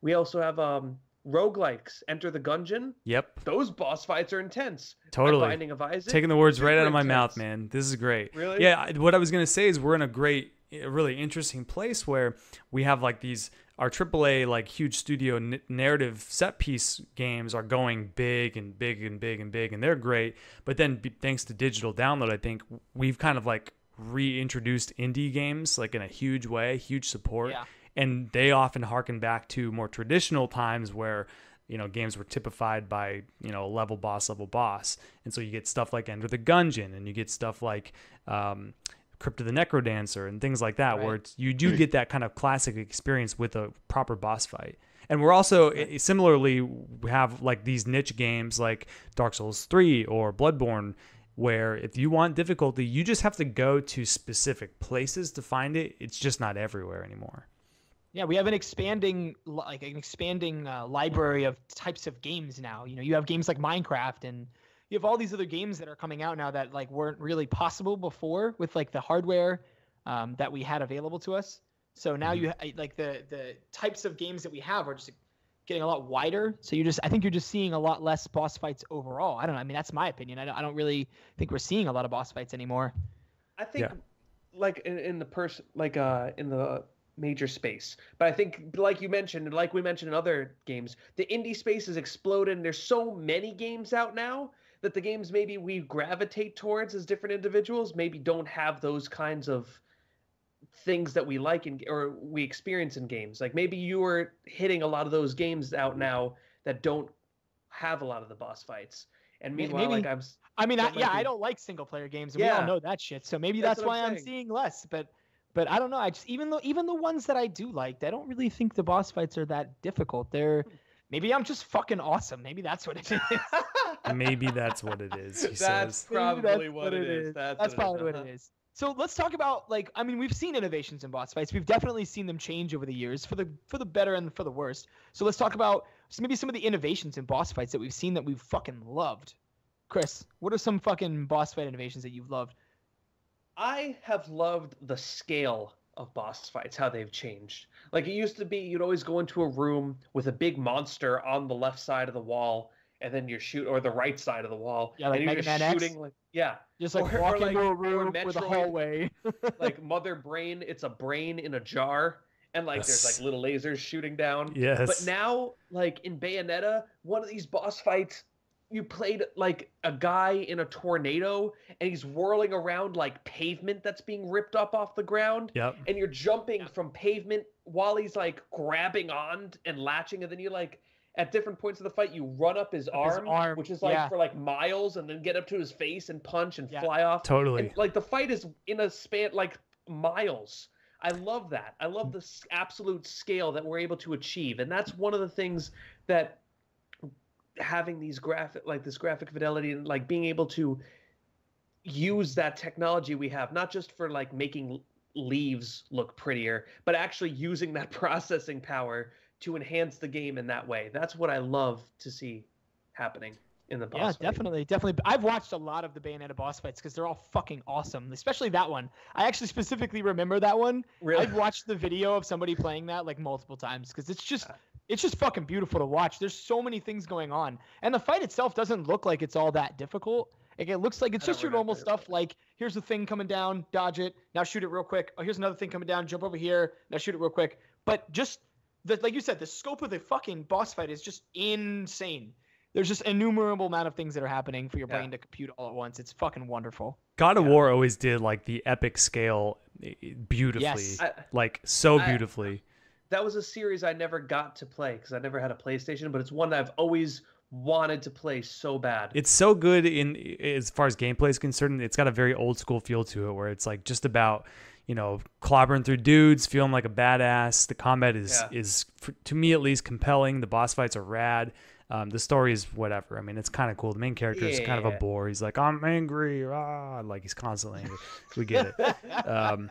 We also have um roguelikes, Enter the Gungeon. Yep. Those boss fights are intense. Totally. Binding of Isaac. Taking the words right out of my intense. mouth, man. This is great. Really? Yeah, what I was going to say is we're in a great a really interesting place where we have like these our triple A like huge studio n- narrative set piece games are going big and big and big and big and they're great, but then b- thanks to digital download, I think we've kind of like reintroduced indie games like in a huge way, huge support, yeah. and they often harken back to more traditional times where you know games were typified by you know level boss level boss, and so you get stuff like Enter the Gungeon and you get stuff like um Crypt of the Necrodancer and things like that, right. where it's, you do get that kind of classic experience with a proper boss fight. And we're also right. similarly we have like these niche games like Dark Souls three or Bloodborne, where if you want difficulty, you just have to go to specific places to find it. It's just not everywhere anymore. Yeah, we have an expanding like an expanding uh, library of types of games now. You know, you have games like Minecraft and you have all these other games that are coming out now that like weren't really possible before with like the hardware um, that we had available to us. So now you like the the types of games that we have are just getting a lot wider. So you just I think you're just seeing a lot less boss fights overall. I don't know. I mean, that's my opinion. I don't, I don't really think we're seeing a lot of boss fights anymore. I think yeah. like in, in the person like uh in the major space. But I think like you mentioned and like we mentioned in other games, the indie space has exploded and there's so many games out now that the games maybe we gravitate towards as different individuals maybe don't have those kinds of things that we like in, or we experience in games. Like maybe you are hitting a lot of those games out now that don't have a lot of the boss fights. And meanwhile, maybe, like I'm, I mean, I, yeah, be... I don't like single player games. And yeah. We all know that shit. So maybe that's, that's why I'm, I'm seeing less, but, but I don't know. I just, even though, even the ones that I do like, I don't really think the boss fights are that difficult. They're maybe I'm just fucking awesome. Maybe that's what it is. Maybe that's what it is. He that's says. Probably that's what, what it is. is. That's, that's what probably it is. what it is. So let's talk about, like, I mean, we've seen innovations in boss fights. We've definitely seen them change over the years for the for the better and for the worst. So let's talk about maybe some of the innovations in boss fights that we've seen that we've fucking loved. Chris, what are some fucking boss fight innovations that you've loved? I have loved the scale of boss fights, how they've changed. Like, it used to be you'd always go into a room with a big monster on the left side of the wall, and then you're shoot or the right side of the wall. Yeah, like and you're Mega Man shooting X. Like, yeah. Just like or, walk or like, into a room with a hallway. Like Mother Brain, it's a brain in a jar. And like yes. there's like little lasers shooting down. Yes. But now, like in Bayonetta, one of these boss fights, you played like a guy in a tornado and he's whirling around like pavement that's being ripped up off the ground. Yep. And you're jumping yep. from pavement while he's like grabbing on and latching, and then you're like at different points of the fight, you run up his, up arm, his arm, which is like yeah. for like miles, and then get up to his face and punch and yeah. fly off. Totally. And like the fight is in a span like miles. I love that. I love the absolute scale that we're able to achieve. And that's one of the things that having these graphic, like this graphic fidelity and like being able to use that technology we have, not just for like making leaves look prettier, but actually using that processing power to enhance the game in that way. That's what I love to see happening in the boss yeah, fight. Yeah, definitely, definitely. I've watched a lot of the Bayonetta boss fights because they're all fucking awesome, especially that one. I actually specifically remember that one. Really? I've watched the video of somebody playing that like multiple times because it's just yeah. it's just fucking beautiful to watch. There's so many things going on. And the fight itself doesn't look like it's all that difficult. Like, it looks like it's just your normal stuff. Like, here's the thing coming down, dodge it, now shoot it real quick. Oh, here's another thing coming down, jump over here, now shoot it real quick. But just... The, like you said, the scope of the fucking boss fight is just insane. There's just innumerable amount of things that are happening for your yeah. brain to compute all at once. It's fucking wonderful. God of yeah. War always did like the epic scale beautifully, yes. I, like so beautifully. I, that was a series I never got to play because I never had a PlayStation, but it's one that I've always wanted to play so bad. It's so good in as far as gameplay is concerned. It's got a very old school feel to it where it's like just about... you know, clobbering through dudes, feeling like a badass. The combat is, yeah. is for, to me at least, compelling. The boss fights are rad. Um, the story is whatever. I mean, it's kind of cool. The main character yeah. is kind of a bore. He's like, I'm angry. Ah, like he's constantly angry. We get it. Um,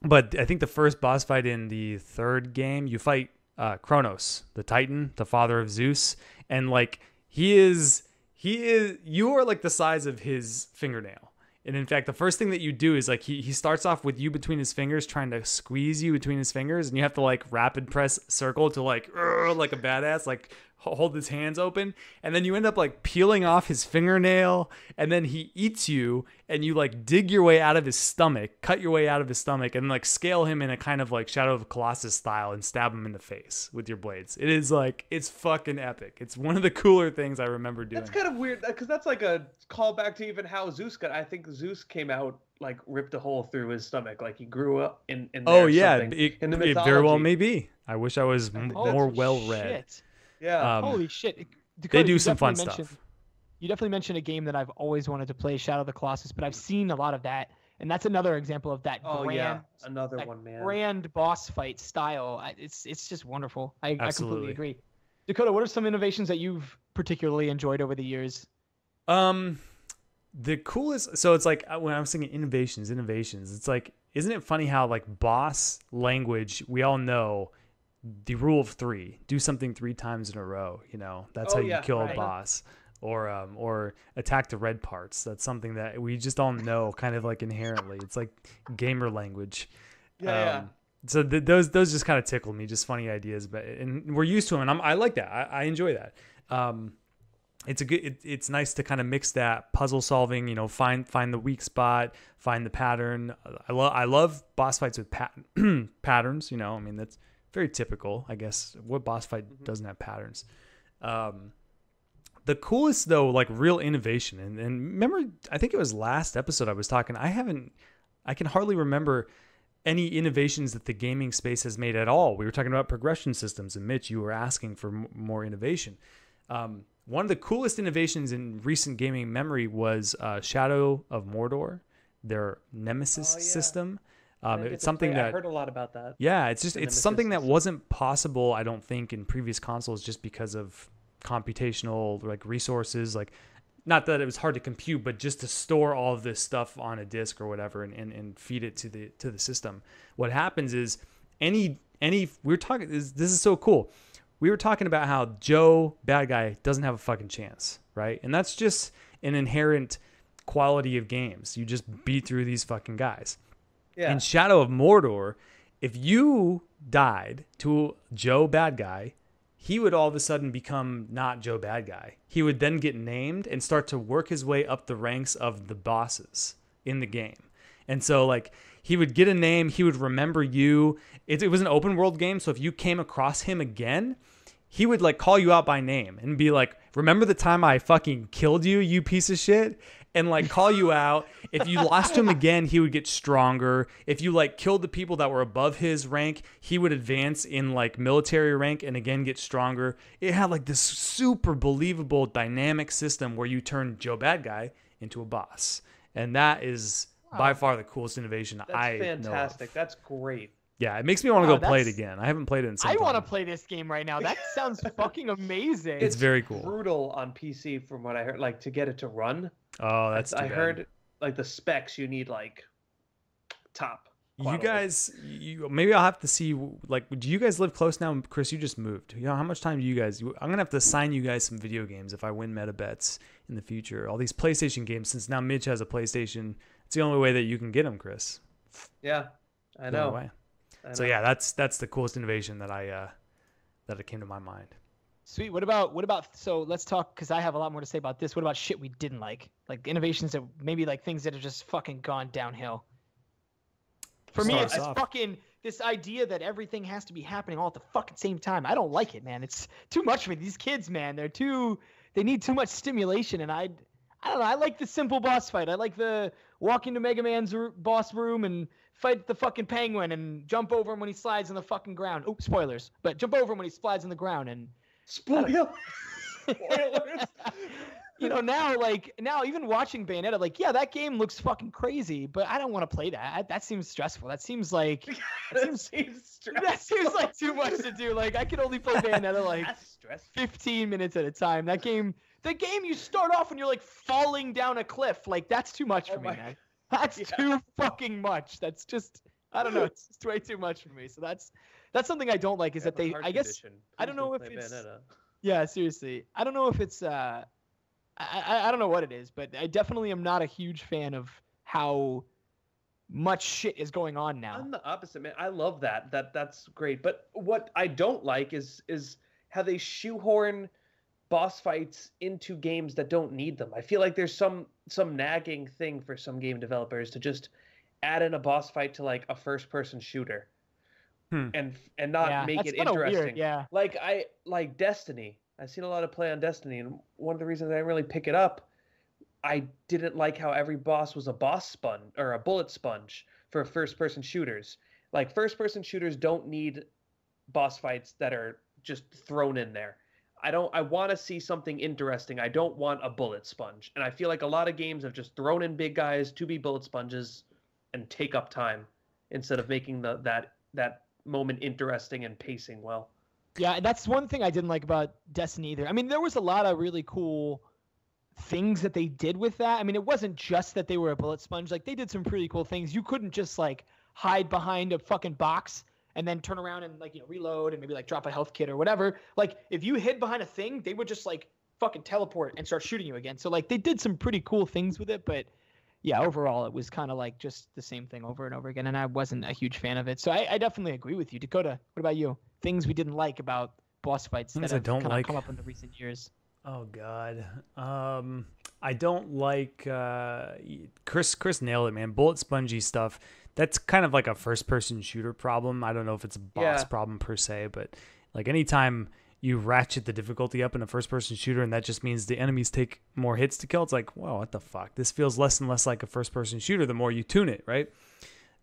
but I think the first boss fight in the third game, you fight uh, Kronos, the Titan, the father of Zeus. And like, he is, he is, you are like the size of his fingernail. And in fact, the first thing that you do is like he, he starts off with you between his fingers, trying to squeeze you between his fingers. And you have to like rapid press circle to like, like a badass, like hold his hands open. And then you end up like peeling off his fingernail. And then he eats you and you like dig your way out of his stomach, cut your way out of his stomach and like scale him in a kind of like Shadow of the Colossus style and stab him in the face with your blades. It is like, it's fucking epic. It's one of the cooler things I remember doing. That's kind of weird because that's like a callback to even how Zeus got, I think Zeus came out like ripped a hole through his stomach. Like he grew up in, in there. Oh yeah. It, in the it very well may be. I wish I was I more well shit. read. Yeah. Um, Holy shit. Dakota, they do some fun stuff. You definitely mentioned a game that I've always wanted to play, Shadow of the Colossus, but I've seen a lot of that. And that's another example of that oh, grand, yeah. Another that one, man. grand boss fight style. It's it's just wonderful. I, I completely agree. Dakota, what are some innovations that you've particularly enjoyed over the years? Um, the coolest... So it's like when I was thinking innovations, innovations, it's like, isn't it funny how like boss language, we all know... the rule of three, do something three times in a row, you know, that's oh, how you yeah, kill right. a boss. or um, or attack the red parts. That's something that we just all know kind of like inherently. It's like gamer language. Yeah. Um, yeah. So th those those just kind of tickled me, just funny ideas, but and we're used to them, and I'm, I like that. I, I enjoy that. Um, it's a good. It, it's nice to kind of mix that puzzle solving. You know, find find the weak spot, find the pattern. I love I love boss fights with pat patterns. You know, I mean that's very typical, I guess. What boss fight mm-hmm. doesn't have patterns? Um, the coolest though, like real innovation, and and remember, I think it was last episode I was talking. I haven't. I can hardly remember any innovations that the gaming space has made at all. We were talking about progression systems, and Mitch, you were asking for m more innovation. Um, one of the coolest innovations in recent gaming memory was uh, Shadow of Mordor, their Nemesis oh, yeah. system. Um, it's something that I heard a lot about that. Yeah, it's just the it's Nemesis something system. that wasn't possible, I don't think, in previous consoles, just because of computational like resources. Like, not that it was hard to compute, but just to store all of this stuff on a disk or whatever, and, and, and feed it to the to the system. What happens is any any we were talking this, this is so cool. We were talking about how Joe, bad guy, doesn't have a fucking chance, right? And that's just an inherent quality of games. You just beat through these fucking guys. Yeah. In Shadow of Mordor, if you died to Joe, bad guy, he would all of a sudden become not Joe Bad Guy. He would then get named and start to work his way up the ranks of the bosses in the game. And so like he would get a name, he would remember you. It, it was an open world game. So if you came across him again, he would like call you out by name and be like, remember the time I fucking killed you, you piece of shit? And like call you out. If you lost him again, he would get stronger. If you like killed the people that were above his rank, he would advance in like military rank and again get stronger. It had like this super believable dynamic system where you turn Joe Bad Guy into a boss. And that is wow. by far the coolest innovation that's I fantastic. know. That's fantastic. That's great. Yeah, it makes me want to wow, go play it again. I haven't played it in some I time. I want to play this game right now. That sounds fucking amazing. It's, it's very cool. Brutal on P C from what I heard, like to get it to run. Oh, that's too I bad. heard like the specs you need like top. Quality. You guys you maybe I'll have to see like do you guys live close now? Chris, you just moved. You know how much time do you guys I'm going to have to assign you guys some video games if I win meta bets in the future. All these PlayStation games, since now Mitch has a PlayStation. It's the only way that you can get them, Chris. Yeah. I know. No way. So yeah, that's that's the coolest innovation that I uh, that it came to my mind. Sweet. What about what about? So let's talk because I have a lot more to say about this. What about shit we didn't like, like innovations that maybe like things that have just fucking gone downhill. For me, it's fucking this idea that everything has to be happening all at the fucking same time. I don't like it, man. It's too much for these kids, man. They're too they need too much stimulation, and I I don't know. I like the simple boss fight. I like the walk into Mega Man's boss room and fight the fucking penguin and jump over him when he slides on the fucking ground. Oh, spoilers. But jump over him when he slides on the ground and... Spoilers! Spoilers! You know, now, like, now even watching Bayonetta, like, yeah, that game looks fucking crazy, but I don't want to play that. I, that seems stressful. That seems like... That seems, seems stressful. That seems like too much to do. Like, I can only play Bayonetta, like, fifteen minutes at a time. That game... The game, you start off and you're, like, falling down a cliff. Like, that's too much for oh me, man. God. That's yeah. too fucking much. That's just, I don't know. It's just way too much for me. So that's, that's something I don't like is that they, I guess, I don't know if it's, Bayonetta. yeah, seriously. I don't know if it's, uh, I, I, I don't know what it is, but I definitely am not a huge fan of how much shit is going on now. I'm the opposite, man. I love that. That that's great. But what I don't like is, is how they shoehorn boss fights into games that don't need them. I feel like there's some some nagging thing for some game developers to just add in a boss fight to like a first person shooter hmm. and and not yeah, make it interesting. Weird, yeah. Like I like Destiny. I've seen a lot of play on Destiny, and one of the reasons I didn't really pick it up, I didn't like how every boss was a boss sponge or a bullet sponge for first person shooters. Like first person shooters don't need boss fights that are just thrown in there. I don't. I want to see something interesting. I don't want a bullet sponge. And I feel like a lot of games have just thrown in big guys to be bullet sponges and take up time instead of making the that that moment interesting and pacing well. Yeah, that's one thing I didn't like about Destiny either. I mean, there was a lot of really cool things that they did with that. I mean, it wasn't just that they were a bullet sponge. Like, they did some pretty cool things. You couldn't just like hide behind a fucking box and then turn around and like, you know, reload and maybe like drop a health kit or whatever. Like if you hid behind a thing, they would just like fucking teleport and start shooting you again. So like they did some pretty cool things with it, but yeah, overall it was kind of like just the same thing over and over again, and I wasn't a huge fan of it. So I, I definitely agree with you, Dakota. What about you? Things we didn't like about boss fights things that have I don't like. Come up in the recent years. Oh God, um, I don't like uh, Chris. Chris nailed it, man. Bullet spongy stuff. That's kind of like a first-person shooter problem. I don't know if it's a boss yeah. problem per se, but like anytime you ratchet the difficulty up in a first-person shooter, and that just means the enemies take more hits to kill. It's like, whoa, what the fuck? This feels less and less like a first-person shooter the more you tune it, right?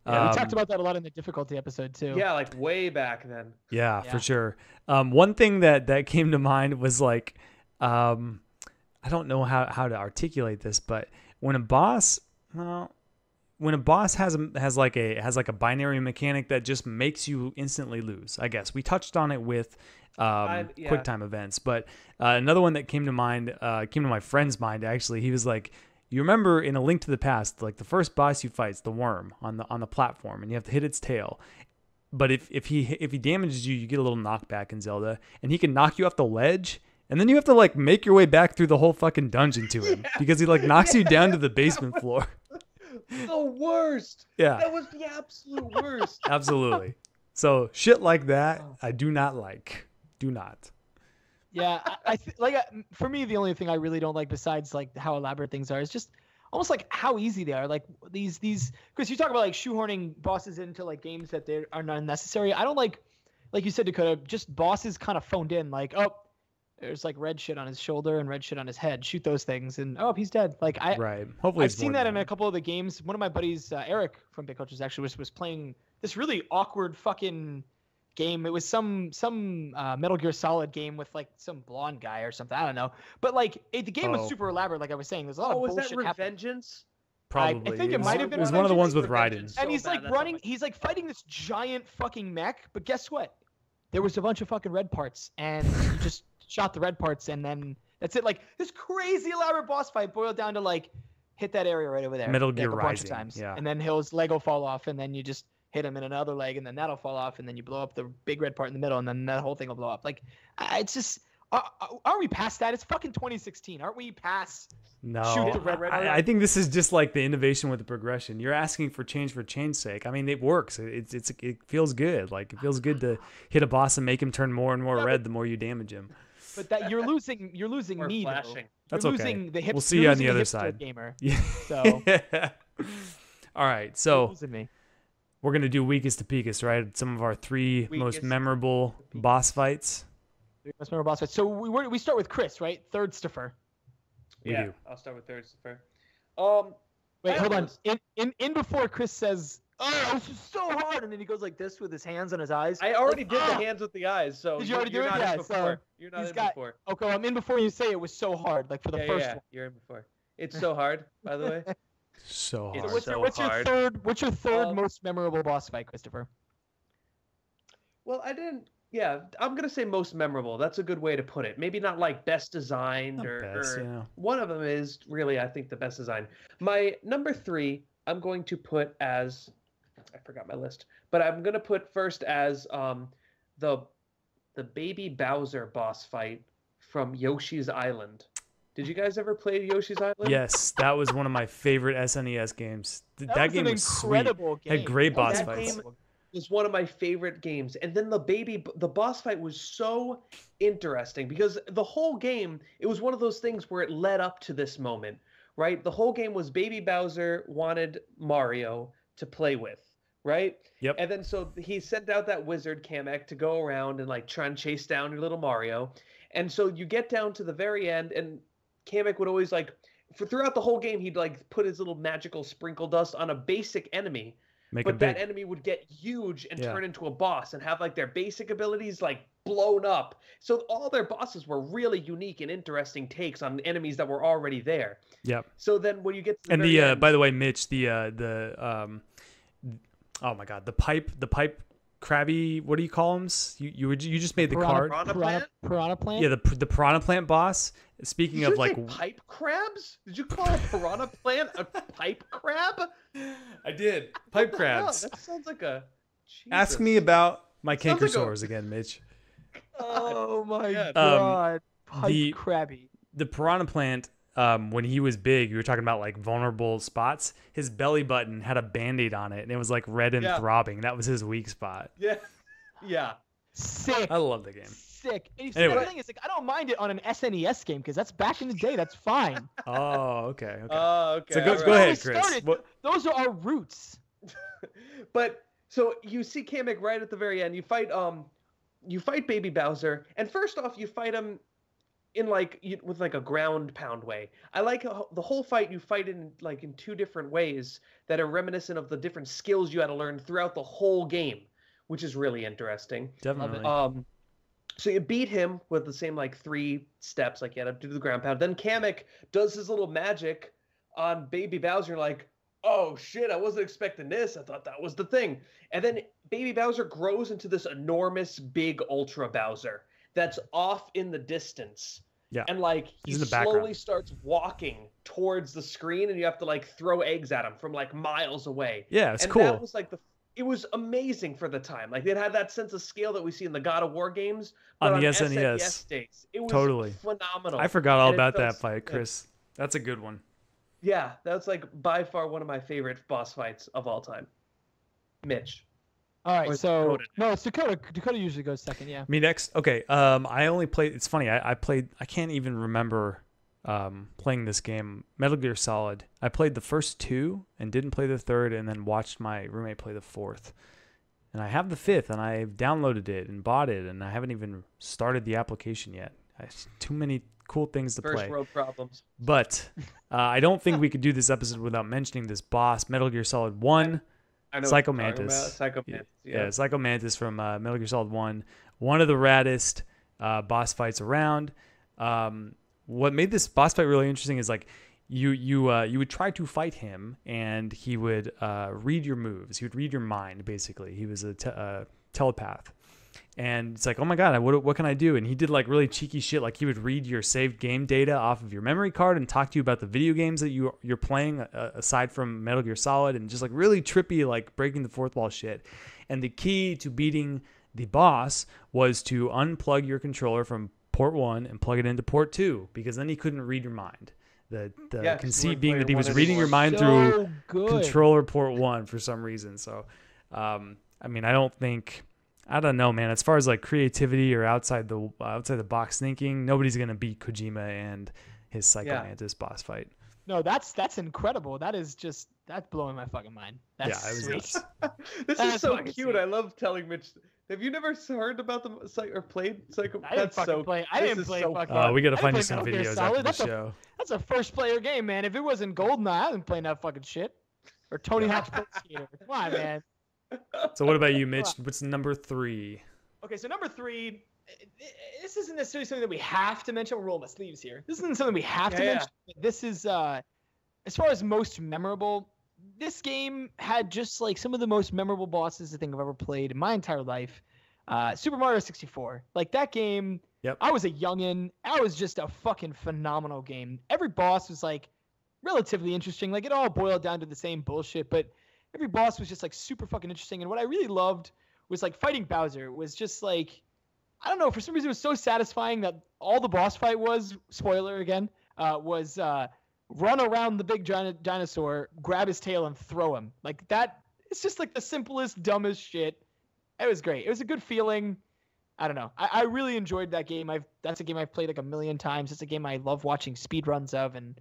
Yeah, um, we talked about that a lot in the difficulty episode too. Yeah, like way back then. Yeah, yeah. for sure. Um, one thing that that came to mind was like, um, I don't know how how to articulate this, but when a boss, well. When a boss has a, has like a has like a binary mechanic that just makes you instantly lose, I guess we touched on it with um, I, yeah. quick time events. But uh, another one that came to mind uh, came to my friend's mind actually. He was like, "You remember in A Link to the Past, like the first boss you fight's the worm on the on the platform, and you have to hit its tail. But if if he if he damages you, you get a little knockback in Zelda, and he can knock you off the ledge." And then you have to like make your way back through the whole fucking dungeon to him yeah. because he like knocks yeah. you down to the basement floor. The worst. Yeah. That was the absolute worst. Absolutely. So shit like that, oh. I do not like. Do not. Yeah, I, I th- like I, for me the only thing I really don't like besides like how elaborate things are is just almost like how easy they are. Like these these Chris, you talk about like shoehorning bosses into like games that they are not necessary. I don't like like you said, Dakota, just bosses kind of phoned in like, "Oh, there's like red shit on his shoulder and red shit on his head. Shoot those things, and oh, he's dead." Like I, right? Hopefully, I've seen that in a couple of the games. One of my buddies, uh, Eric from Big Cultures, actually was was playing this really awkward fucking game. It was some some uh, Metal Gear Solid game with like some blonde guy or something. I don't know, but like it, the game oh. was super elaborate. Like I was saying, there's a lot oh, of bullshit happening. Oh, was that Revengeance? Probably. I, I think it, it might have been. It was one of the ones with Raiden. So and he's bad, like running. He's like fighting this giant fucking mech. But guess what? There was a bunch of fucking red parts, and you just. Shot the red parts, and then that's it. Like this crazy elaborate boss fight boiled down to like hit that area right over there. Metal Gear like, a Rising. Bunch of times. Yeah. And then his leg will fall off, and then you just hit him in another leg, and then that'll fall off, and then you blow up the big red part in the middle, and then that whole thing will blow up. Like it's just, are, are we past that? It's fucking twenty sixteen. Aren't we past no, shoot the red, red, red? I, I think this is just like the innovation with the progression. You're asking for change for change's sake. I mean, it works. It, it's, it feels good. Like it feels good to hit a boss and make him turn more and more yeah, red the more you damage him. But that you're losing, you're losing or me. That's you're okay. Losing the hip, we'll see you on the other side. Gamer. Yeah. So. yeah. All right. So we're going to do weakest to peakest, right? Some of our three weakest most memorable boss fights. Three most memorable boss fights. So we we start with Chris, right? Third Stuffer. We yeah. Do. I'll start with third Stuffer. Um, Wait, hold on. In, in, in before Chris says, "Oh, this is so hard," and then he goes like this with his hands on his eyes. I already like, did ah! the hands with the eyes, so did you already you're do it? Not yeah, in before. So you're not in got, before. Okay, I'm in before you say it was so hard, like for the yeah, first yeah, yeah. one. You're in before. It's so hard, by the way. So hard. So what's, so your, what's hard. your third? What's your third um, most memorable boss fight, Christopher? Well, I didn't. Yeah, I'm gonna say most memorable. That's a good way to put it. Maybe not like best designed not or, best, or yeah. one of them is really, I think, the best design. My number three, I'm going to put as. I forgot my list, but I'm gonna put first as um, the the Baby Bowser boss fight from Yoshi's Island. Did you guys ever play Yoshi's Island? Yes, that was one of my favorite S N E S games. That, that was game an was incredible sweet. Game. Had great boss that fights. Game was one of my favorite games, and then the baby the boss fight was so interesting because the whole game it was one of those things where it led up to this moment, right? The whole game was Baby Bowser wanted Mario to play with. Right? Yep. And then so he sent out that wizard, Kamek, to go around and like try and chase down your little Mario. And so you get down to the very end and Kamek would always like, for throughout the whole game, he'd like put his little magical sprinkle dust on a basic enemy. Make but that big. Enemy would get huge and yeah. turn into a boss and have like their basic abilities like blown up. So all their bosses were really unique and interesting takes on enemies that were already there. Yep. So then when you get to the And the, uh, end, by the way, Mitch, the, uh, the, um, oh my God! The pipe, the pipe, crabby. What do you call them? You you would you just made the piranha, card. Piranha plant. Piranha plant. Yeah, the the piranha plant boss. Speaking Did of you like say pipe crabs. Did you call a piranha plant a pipe crab? I did. Pipe crabs. That sounds like a. Jesus. Ask me about my canker like sores a... again, Mitch. Oh my um, God! Pipe the, crabby. the Piranha Plant, um, when he was big, you were talking about like vulnerable spots. His belly button had a Band-Aid on it, and it was like red and yeah. throbbing. That was his weak spot. Yeah, yeah. Sick. I love the game. Sick. And anyway. The thing is, like, I don't mind it on an S N E S game because that's back in the day. That's fine. Oh, okay. Okay. Uh, okay. So go, right. go ahead, Chris. What? Those are our roots. But so you see Kamek right at the very end. You fight um, you fight Baby Bowser, and first off, you fight him in like you, with like a ground pound way. I like a, the whole fight. You fight in like in two different ways that are reminiscent of the different skills you had to learn throughout the whole game, which is really interesting. Definitely. Um, so you beat him with the same like three steps, like you had to do the ground pound. Then Kamek does his little magic on Baby Bowser, like, oh shit, I wasn't expecting this. I thought that was the thing. And then Baby Bowser grows into this enormous, big Ultra Bowser that's off in the distance. Yeah. And like he slowly background. starts walking towards the screen, and you have to like throw eggs at him from like miles away. Yeah, it's and cool. That was like the It was amazing for the time. Like it had that sense of scale that we see in the God of War games, but on the S N E S days, it was totally phenomenal. I forgot all about that fight, Chris. That's a good one. Yeah, that's like by far one of my favorite boss fights of all time. Mitch. All right, so Dakota? no, it's Dakota. Dakota usually goes second. Yeah. Me next. Okay. Um, I only played. It's funny. I, I played. I can't even remember um playing this game, Metal Gear Solid. I played the first two and didn't play the third, and then watched my roommate play the fourth, and I have the fifth, and I've downloaded it and bought it, and I haven't even started the application yet. I have too many cool things to first play. First world problems. But uh, I don't think we could do this episode without mentioning this boss, Metal Gear Solid one. I, I know Psycho Mantis. Psycho Mantis. Yeah, yeah. yeah, Psycho Mantis from uh, Metal Gear Solid one. One of the raddest uh, boss fights around. Um, What made this boss fight really interesting is like you you uh, you would try to fight him, and he would uh, read your moves. He would read your mind, basically. He was a te uh, telepath, and it's like, oh my god, what what can I do? And he did like really cheeky shit, like he would read your saved game data off of your memory card and talk to you about the video games that you you're playing uh, aside from Metal Gear Solid, and just like really trippy, like breaking the fourth wall shit. And the key to beating the boss was to unplug your controller from port one and plug it into port two, because then he couldn't read your mind. The, the yeah, conceit being that he was reading your mind so through good. controller port one for some reason. So, um, I mean, I don't think, I don't know, man, as far as like creativity or outside the uh, outside the box thinking, nobody's going to beat Kojima and his Psycho yeah. Mantis boss fight. No, that's, that's incredible. That is just, that's blowing my fucking mind. That's yeah, it was sweet. This that is so cute. Sweet. I love telling Mitch. Have you never heard about the psych or played Psycho? I didn't fucking so, play. I didn't play. So fucking. Uh, we gotta find you some videos after the show. That's a first player game, man. If it wasn't GoldenEye, I wouldn't play that fucking shit. Or Tony Hawk's Pro Skater. Come on, man. So what about you, Mitch? What's number three? Okay, so number three. This isn't necessarily something that we have to mention. We're rolling my sleeves here. This isn't something we have yeah, to yeah. mention. This is, uh, as far as most memorable. This game had just like some of the most memorable bosses I think I've ever played in my entire life. Uh, Super Mario sixty-four. Like that game, yep. I was a youngin'. I was just a fucking phenomenal game. Every boss was like relatively interesting. Like it all boiled down to the same bullshit, but every boss was just like super fucking interesting. And what I really loved was like fighting Bowser was just like, I don't know, for some reason it was so satisfying that all the boss fight was, spoiler again, uh, was... Uh, run around the big giant dinosaur, grab his tail, and throw him. Like that, it's just like the simplest, dumbest shit. It was great. It was a good feeling. I don't know. I, I really enjoyed that game. I've That's a game I've played like a million times. It's a game I love watching speedruns of, and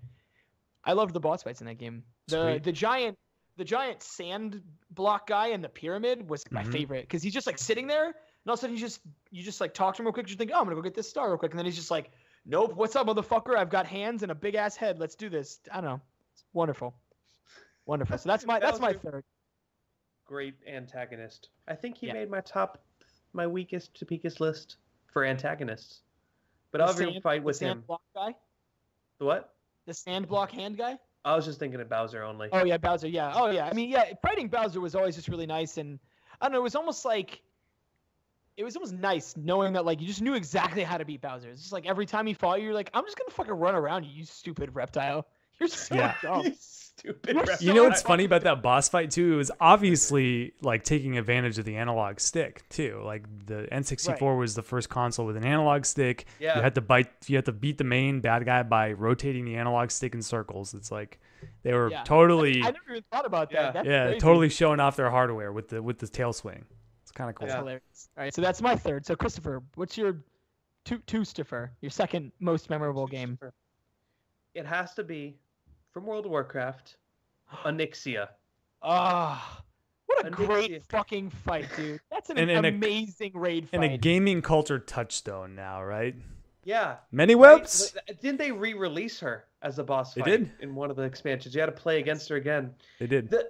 I loved the boss fights in that game. The Sweet. the giant the giant sand block guy in the pyramid was my mm-hmm. favorite, because he's just like sitting there, and all of a sudden you just, you just like talk to him real quick. You think, oh, I'm going to go get this star real quick, and then he's just like, nope, what's up, motherfucker? I've got hands and a big ass head. Let's do this. I don't know. It's wonderful. Wonderful. So that's my that's my third. Great antagonist. I think he yeah. made my top my weakest to peakest list for antagonists. But I'll every fight with the sand him. Block guy? The what? The sand block hand guy? I was just thinking of Bowser only. Oh yeah, Bowser, yeah. Oh yeah. I mean, yeah, fighting Bowser was always just really nice, and I don't know, it was almost like It was almost nice knowing that, like, you just knew exactly how to beat Bowser. It's just like every time he fought you, you're like, I'm just going to fucking run around you, you stupid reptile. You're so yeah. dumb. stupid. You know what's funny about that boss fight too? It was obviously like taking advantage of the analog stick too. Like the N sixty-four right. was the first console with an analog stick. Yeah. You had to bite. You had to beat the main bad guy by rotating the analog stick in circles. It's like they were yeah. totally. I, mean, I never even thought about that. Yeah, yeah totally showing off their hardware with the with the tail swing. It's kind of cool. That's hilarious. All right, so that's my third. So Christopher, what's your two two Stiffer? Your second most memorable game? It has to be. From World of Warcraft, Onyxia. Ah, oh, what a Onyxia. Great fucking fight, dude! That's an, and, and amazing a, raid fight. And a gaming culture touchstone now, right? Yeah. Many webs. They, didn't they re-release her as a boss fight? They did. In one of the expansions, you had to play against her again. They did. The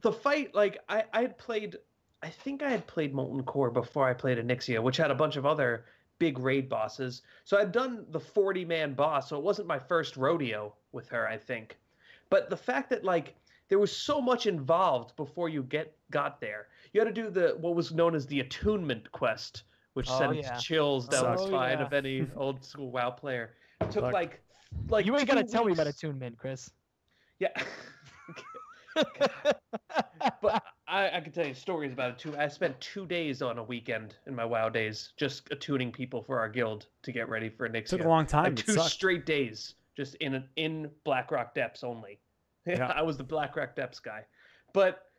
the fight, like I, I had played, I think I had played Molten Core before I played Onyxia, which had a bunch of other big raid bosses. So I've done the forty man boss, so it wasn't my first rodeo with her, I think. But the fact that like there was so much involved before you get got there. You had to do the what was known as the attunement quest, which oh, sends yeah. chills down oh, the spine yeah. of any old school WoW player. It took Look, like like you ain't gotta weeks. Tell me about attunement, Chris. Yeah. But I, I can tell you stories about it too. I spent two days on a weekend in my WoW days just attuning people for our guild to get ready for Onyxia. It took a long time. Like, two straight days just in an, in Blackrock Depths only. Yeah, yeah. I was the Blackrock Depths guy. But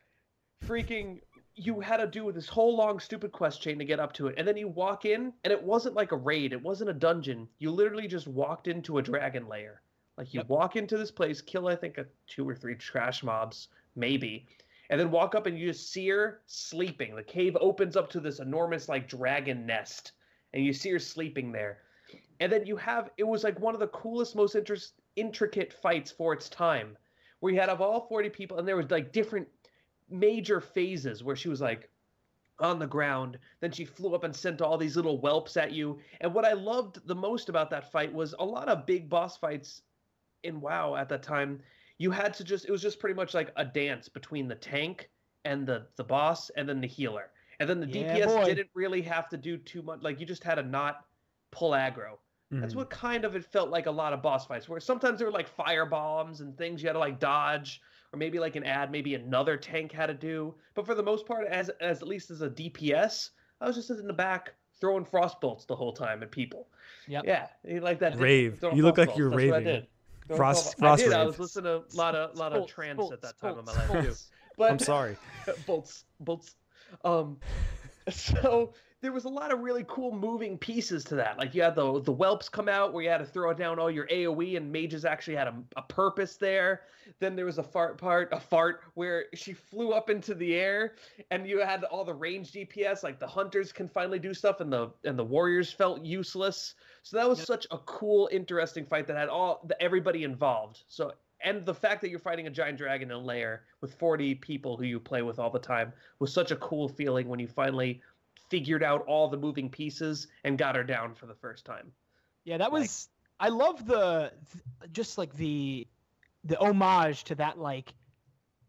freaking, you had to do this whole long stupid quest chain to get up to it. And then you walk in, and it wasn't like a raid. It wasn't a dungeon. You literally just walked into a dragon lair. Like you yep. walk into this place, kill I think a two or three trash mobs, maybe, and then walk up and you just see her sleeping. The cave opens up to this enormous like dragon nest, and you see her sleeping there. And then you have it was like one of the coolest, most interest, intricate fights for its time, where you had of all forty people, and there was like different major phases where she was like on the ground, then she flew up and sent all these little whelps at you. And what I loved the most about that fight was a lot of big boss fights in WoW at that time, you had to just, it was just pretty much like a dance between the tank and the, the boss and then the healer. And then the yeah, D P S boy. didn't really have to do too much. Like you just had to not pull aggro. Mm-hmm. That's what kind of it felt like a lot of boss fights where sometimes there were like fire bombs and things you had to like dodge or maybe like an ad, maybe another tank had to do. But for the most part, as, as at least as a D P S, I was just in the back throwing frostbolts the whole time at people. Yep. Yeah. You like that. Rave. You look like you're raving. That's what I did. Frost, frost I did. Rave. I was listening to a lot of, lot of trance bolts, at that time bolts, in my life too. But, I'm sorry. bolts, bolts. Um, so there was a lot of really cool moving pieces to that. Like you had the the whelps come out where you had to throw down all your A O E, and mages actually had a, a purpose there. Then there was a fart part, a fart where she flew up into the air, and you had all the range D P S. Like the hunters can finally do stuff, and the and the warriors felt useless. So that was yep. such a cool, interesting fight that had all the, everybody involved. So, and the fact that you're fighting a giant dragon in a lair with forty people who you play with all the time was such a cool feeling when you finally figured out all the moving pieces and got her down for the first time. Yeah, that was. Like, I love the just like the the homage to that like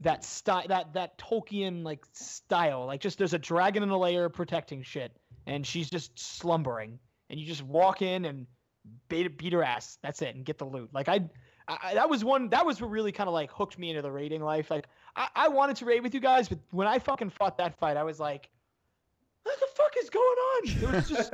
that style that that Tolkien like style. Like just there's a dragon in a lair protecting shit, and she's just slumbering. And you just walk in and beat, beat her ass. That's it, and get the loot. Like I, I that was one. That was what really kind of like hooked me into the raiding life. Like I, I wanted to raid with you guys, but when I fucking fought that fight, I was like, "What the fuck is going on?" It was just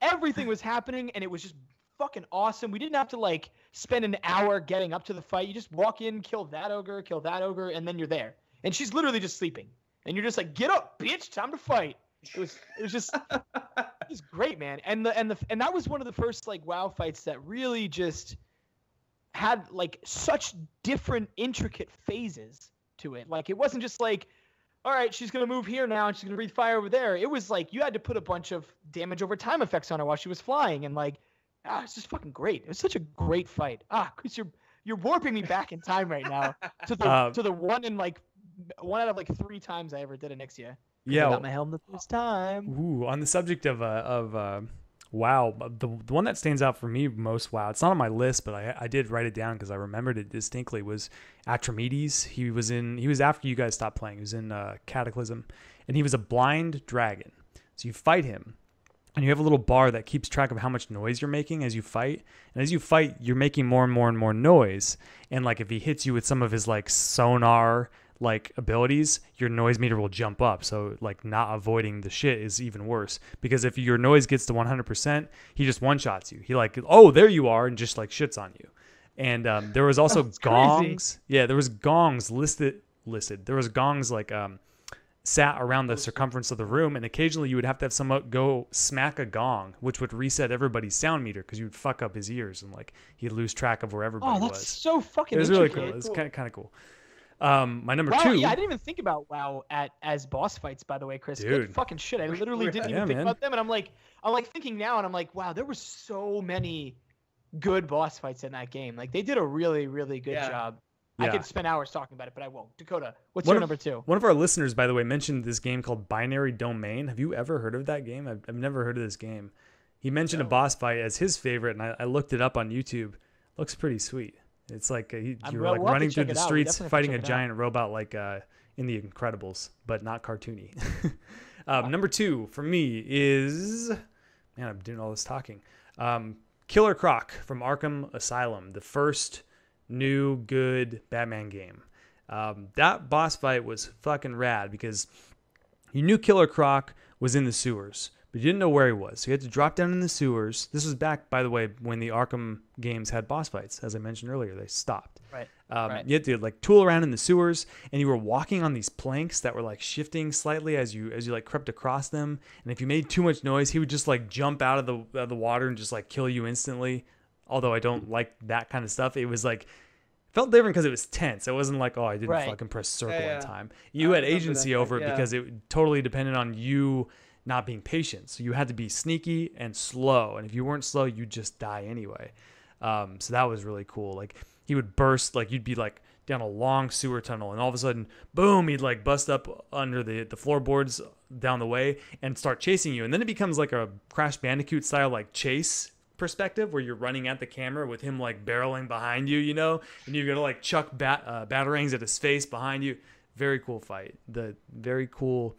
everything was happening, and it was just fucking awesome. We didn't have to like spend an hour getting up to the fight. You just walk in, kill that ogre, kill that ogre, and then you're there. And she's literally just sleeping, and you're just like, "Get up, bitch! Time to fight." It was it was just it was great, man. And the and the and that was one of the first like WoW fights that really just had like such different intricate phases to it. Like it wasn't just like, all right, she's gonna move here now and she's gonna breathe fire over there. It was like you had to put a bunch of damage over time effects on her while she was flying, and like ah, it's just fucking great. It was such a great fight. Ah, Chris, you're you're warping me back in time right now to the um, to the one in like one out of like three times I ever did an Onyxia. Yeah, I got my helm the first time. Ooh, on the subject of uh, of uh, WoW, the, the one that stands out for me most, WoW, it's not on my list, but I, I did write it down because I remembered it distinctly, was Atromedes. He was in he was after you guys stopped playing. He was in uh, Cataclysm, and he was a blind dragon. So you fight him, and you have a little bar that keeps track of how much noise you're making as you fight. And as you fight, you're making more and more and more noise. And like if he hits you with some of his like sonar like abilities, your noise meter will jump up. So like not avoiding the shit is even worse, because if your noise gets to one hundred percent, he just one shots you. He like, oh, there you are, and just like shits on you. And um, there was also gongs. Crazy. Yeah, there was gongs listed. listed. There was gongs like um, sat around the circumference of the room, and occasionally you would have to have someone go smack a gong, which would reset everybody's sound meter because you would fuck up his ears and like he'd lose track of where everybody was. Oh, that's was. so fucking It was really cool. It was kind of kind of cool. Um, my number wow, two. Yeah, I didn't even think about WoW at as boss fights. By the way, Chris, dude. Good fucking shit. I literally didn't yeah, even man. think about them, and I'm like, I'm like thinking now, and I'm like, wow, there were so many good boss fights in that game. Like they did a really, really good yeah. job. Yeah. I could spend hours talking about it, but I won't. Dakota, what's one your of, number two? One of our listeners, by the way, mentioned this game called Binary Domain. Have you ever heard of that game? I've, I've never heard of this game. He mentioned no. a boss fight as his favorite, and I, I looked it up on YouTube. Looks pretty sweet. It's like a, you're like running through the streets fighting a giant robot like uh, in The Incredibles, but not cartoony. um, wow. Number two for me is... Man, I'm doing all this talking. Um, Killer Croc from Arkham Asylum, the first... new good Batman game. Um, that boss fight was fucking rad because you knew Killer Croc was in the sewers, but you didn't know where he was. So you had to drop down in the sewers. This was back, by the way, when the Arkham games had boss fights. As I mentioned earlier, they stopped. Right. Um, right. You had to like tool around in the sewers, and you were walking on these planks that were like shifting slightly as you as you like crept across them. And if you made too much noise, he would just like jump out of the out of the water and just like kill you instantly. Although I don't like that kind of stuff, it was like felt different because it was tense. It wasn't like, oh, I didn't right. fucking press circle yeah, yeah. in time. You I had agency that. over it yeah. because it totally depended on you not being patient. So you had to be sneaky and slow, and if you weren't slow, you'd just die anyway. Um, so that was really cool. Like he would burst, like you'd be like down a long sewer tunnel, and all of a sudden, boom, he'd like bust up under the the floorboards down the way and start chasing you, and then it becomes like a Crash Bandicoot style like chase perspective where you're running at the camera with him like barreling behind you, you know, and you're gonna like chuck bat uh, batarangs at his face behind you. Very cool fight. The very cool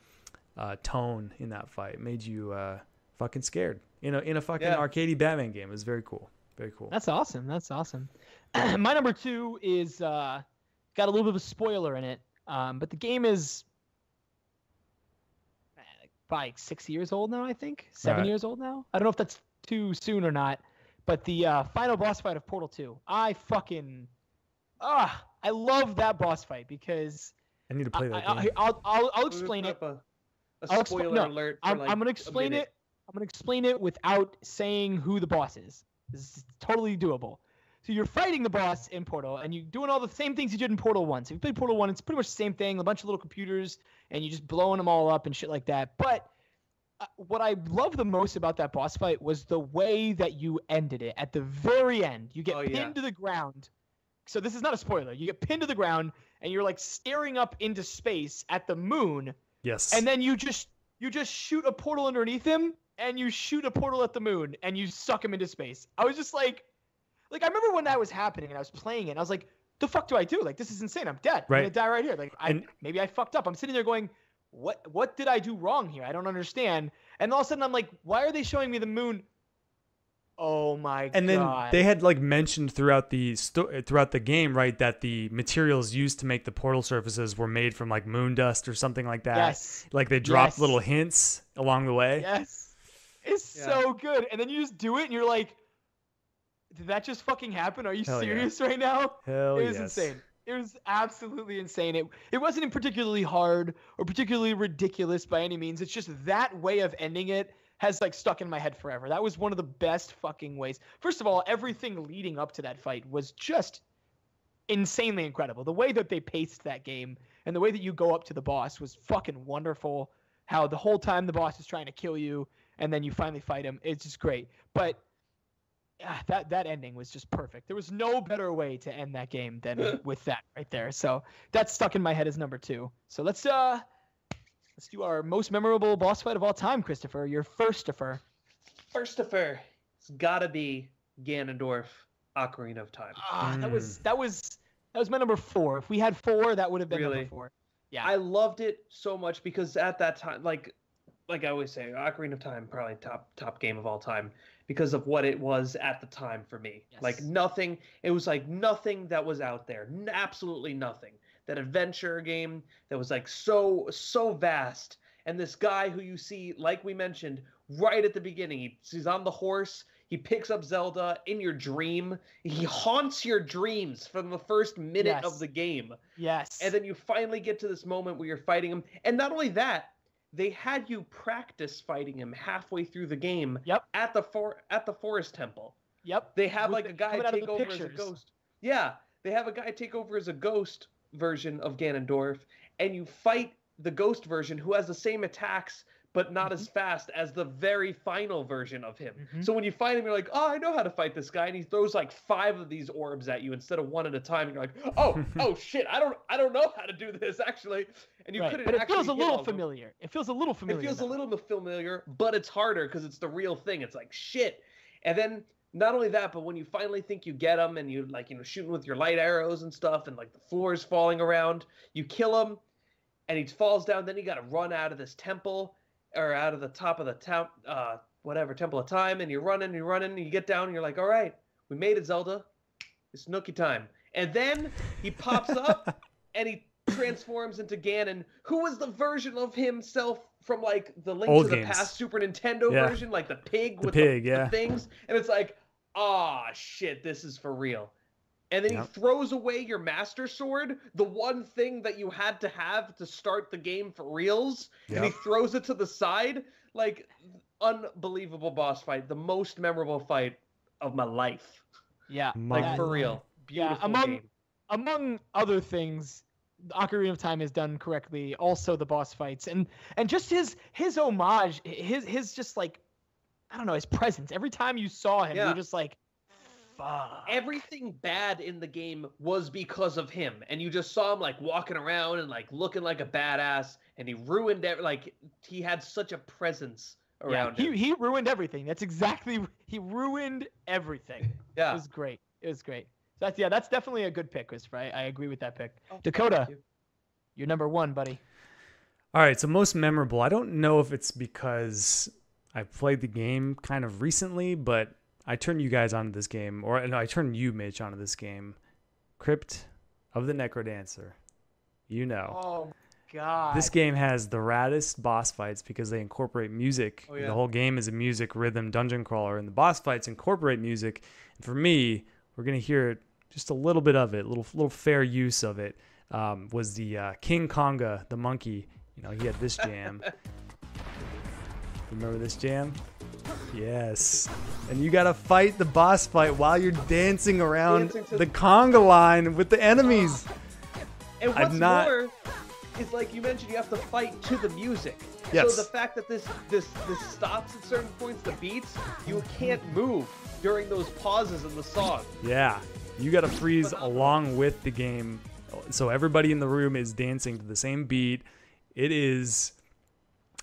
uh, tone in that fight made you uh, fucking scared. You know, in a fucking yeah. arcadey Batman game, it was very cool. Very cool. That's awesome. That's awesome. My number two is uh, got a little bit of a spoiler in it, um, but the game is probably six years old now. I think seven right. years old now. I don't know if that's too soon or not, but the uh, final boss fight of Portal two, I fucking ah, I love that boss fight because I need to play that. I, game. I, I'll, I'll I'll explain it. A, a spoiler no, alert! I'm, like I'm gonna explain it. I'm gonna explain it without saying who the boss is. This is totally doable. So you're fighting the boss in Portal, and you're doing all the same things you did in Portal one. So if you played Portal one, it's pretty much the same thing. A bunch of little computers, and you're just blowing them all up and shit like that. But what I love the most about that boss fight was the way that you ended it. At the very end, you get oh, pinned yeah. to the ground. So this is not a spoiler. You get pinned to the ground, and you're like staring up into space at the moon. Yes. And then you just you just shoot a portal underneath him, and you shoot a portal at the moon, and you suck him into space. I was just like, like I remember when that was happening, and I was playing it. And I was like, the fuck do I do? Like this is insane. I'm dead. Right. I'm gonna die right here. Like I and- maybe I fucked up. I'm sitting there going, What what did I do wrong here? I don't understand. And all of a sudden I'm like, why are they showing me the moon? Oh my god. And then they had like mentioned throughout the sto- throughout the game, right, that the materials used to make the portal surfaces were made from like moon dust or something like that. Yes. Like they dropped yes. little hints along the way. Yes. It's yeah. so good. And then you just do it and you're like, did that just fucking happen? Are you Hell serious yeah. right now? Hell yes. It was yes. insane. It was absolutely insane. It it wasn't particularly hard or particularly ridiculous by any means. It's just that way of ending it has like stuck in my head forever. That was one of the best fucking ways. First of all, everything leading up to that fight was just insanely incredible. The way that they paced that game and the way that you go up to the boss was fucking wonderful. How the whole time the boss is trying to kill you and then you finally fight him. It's just great. But Ah, that that ending was just perfect. There was no better way to end that game than with that right there. So that's stuck in my head as number two. So let's uh, let's do our most memorable boss fight of all time, Christopher. Your firstifer. Firstifer. It's gotta be Ganondorf, Ocarina of Time. Ah, mm. that was that was that was my number four. If we had four, that would have been really? number four. Yeah, I loved it so much because at that time, like like I always say, Ocarina of Time, probably top top game of all time because of what it was at the time for me. Yes. Like nothing, it was like nothing that was out there, N- absolutely nothing. That adventure game that was like so, so vast. And this guy who you see, like we mentioned, right at the beginning, he, he's on the horse, he picks up Zelda in your dream, he haunts your dreams from the first minute yes. of the game. Yes. And then you finally get to this moment where you're fighting him. And not only that, they had you practice fighting him halfway through the game yep. at the for at the forest temple. Yep. They have like a guy take over pictures. as a ghost. Yeah. They have a guy take over as a ghost version of Ganondorf, and you fight the ghost version who has the same attacks but not mm-hmm. as fast as the very final version of him. Mm-hmm. So when you fight him, you're like, oh, I know how to fight this guy. And he throws like five of these orbs at you instead of one at a time. And you're like, oh, oh shit, I don't I don't know how to do this, actually. And you right. couldn't but it actually feels a little familiar. It feels a little familiar. It feels though. a little familiar, but it's harder because it's the real thing. It's like, shit. And then not only that, but when you finally think you get him and you like, you know, shooting with your light arrows and stuff and like the floor's falling around, you kill him and he falls down. Then you got to run out of this temple. Or out of the top of the town, uh, whatever, Temple of Time, and you're running, you're running, and you get down, and you're like, all right, we made it, Zelda. It's Nookie time. And then he pops up, and he transforms into Ganon, who was the version of himself from, like, the Link Old to games. the Past Super Nintendo yeah. version, like the pig the with pig, the, yeah. the things. And it's like, ah, oh, shit, this is for real. And then yep. he throws away your Master Sword, the one thing that you had to have to start the game for reals, yep. and he throws it to the side. Like, unbelievable boss fight. The most memorable fight of my life. Yeah. Like, that, for real. Beautiful yeah, among, game. Among other things, Ocarina of Time is done correctly. Also, the boss fights. And and just his his homage, his, his just, like, I don't know, his presence. Every time you saw him, yeah. you're just like, fuck. Everything bad in the game was because of him, and you just saw him like walking around and like looking like a badass, and he ruined every, like he had such a presence around yeah, he, him. He ruined everything. That's exactly he ruined everything. Yeah, it was great. It was great. So that's yeah, that's definitely a good pick, Christopher. I, I agree with that pick. Oh, Dakota, you. you're number one, buddy. All right, so most memorable. I don't know if it's because I played the game kind of recently, but I turned you guys onto this game, or no, I turned you, Mitch, onto this game. Crypt of the Necrodancer. You know. Oh, God. This game has the raddest boss fights because they incorporate music. Oh, yeah. The whole game is a music, rhythm, dungeon crawler, and the boss fights incorporate music. And for me, we're going to hear just a little bit of it, little little fair use of it, um, was the uh, King Konga, the monkey. You know, he had this jam. Remember this jam? Yes. And you gotta fight the boss fight while you're dancing around dancing the conga line with the enemies. And what's not... more is, like you mentioned, you have to fight to the music. Yes. So the fact that this this this stops at certain points, the beats, you can't move during those pauses in the song. Yeah. You gotta freeze along with the game. So everybody in the room is dancing to the same beat. It is...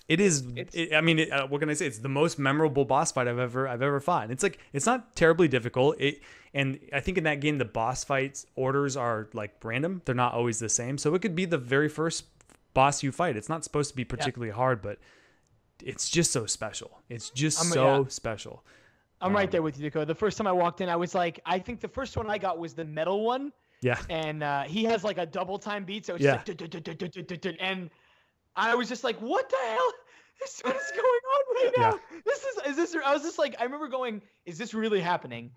It is. It, I mean, it, uh, what can I say? It's the most memorable boss fight I've ever I've ever fought. And it's like it's not terribly difficult. It and I think in that game the boss fights orders are like random. They're not always the same. So it could be the very first boss you fight. It's not supposed to be particularly yeah. hard, but it's just so special. It's just I'm, so yeah. special. I'm um, right there with you, Dakota. The first time I walked in, I was like, I think the first one I got was the metal one. Yeah. And uh, he has like a double time beat, so it's yeah. like and. I was just like, what the hell? What is going on right now? Yeah. This is, is this, I was just like, I remember going, is this really happening?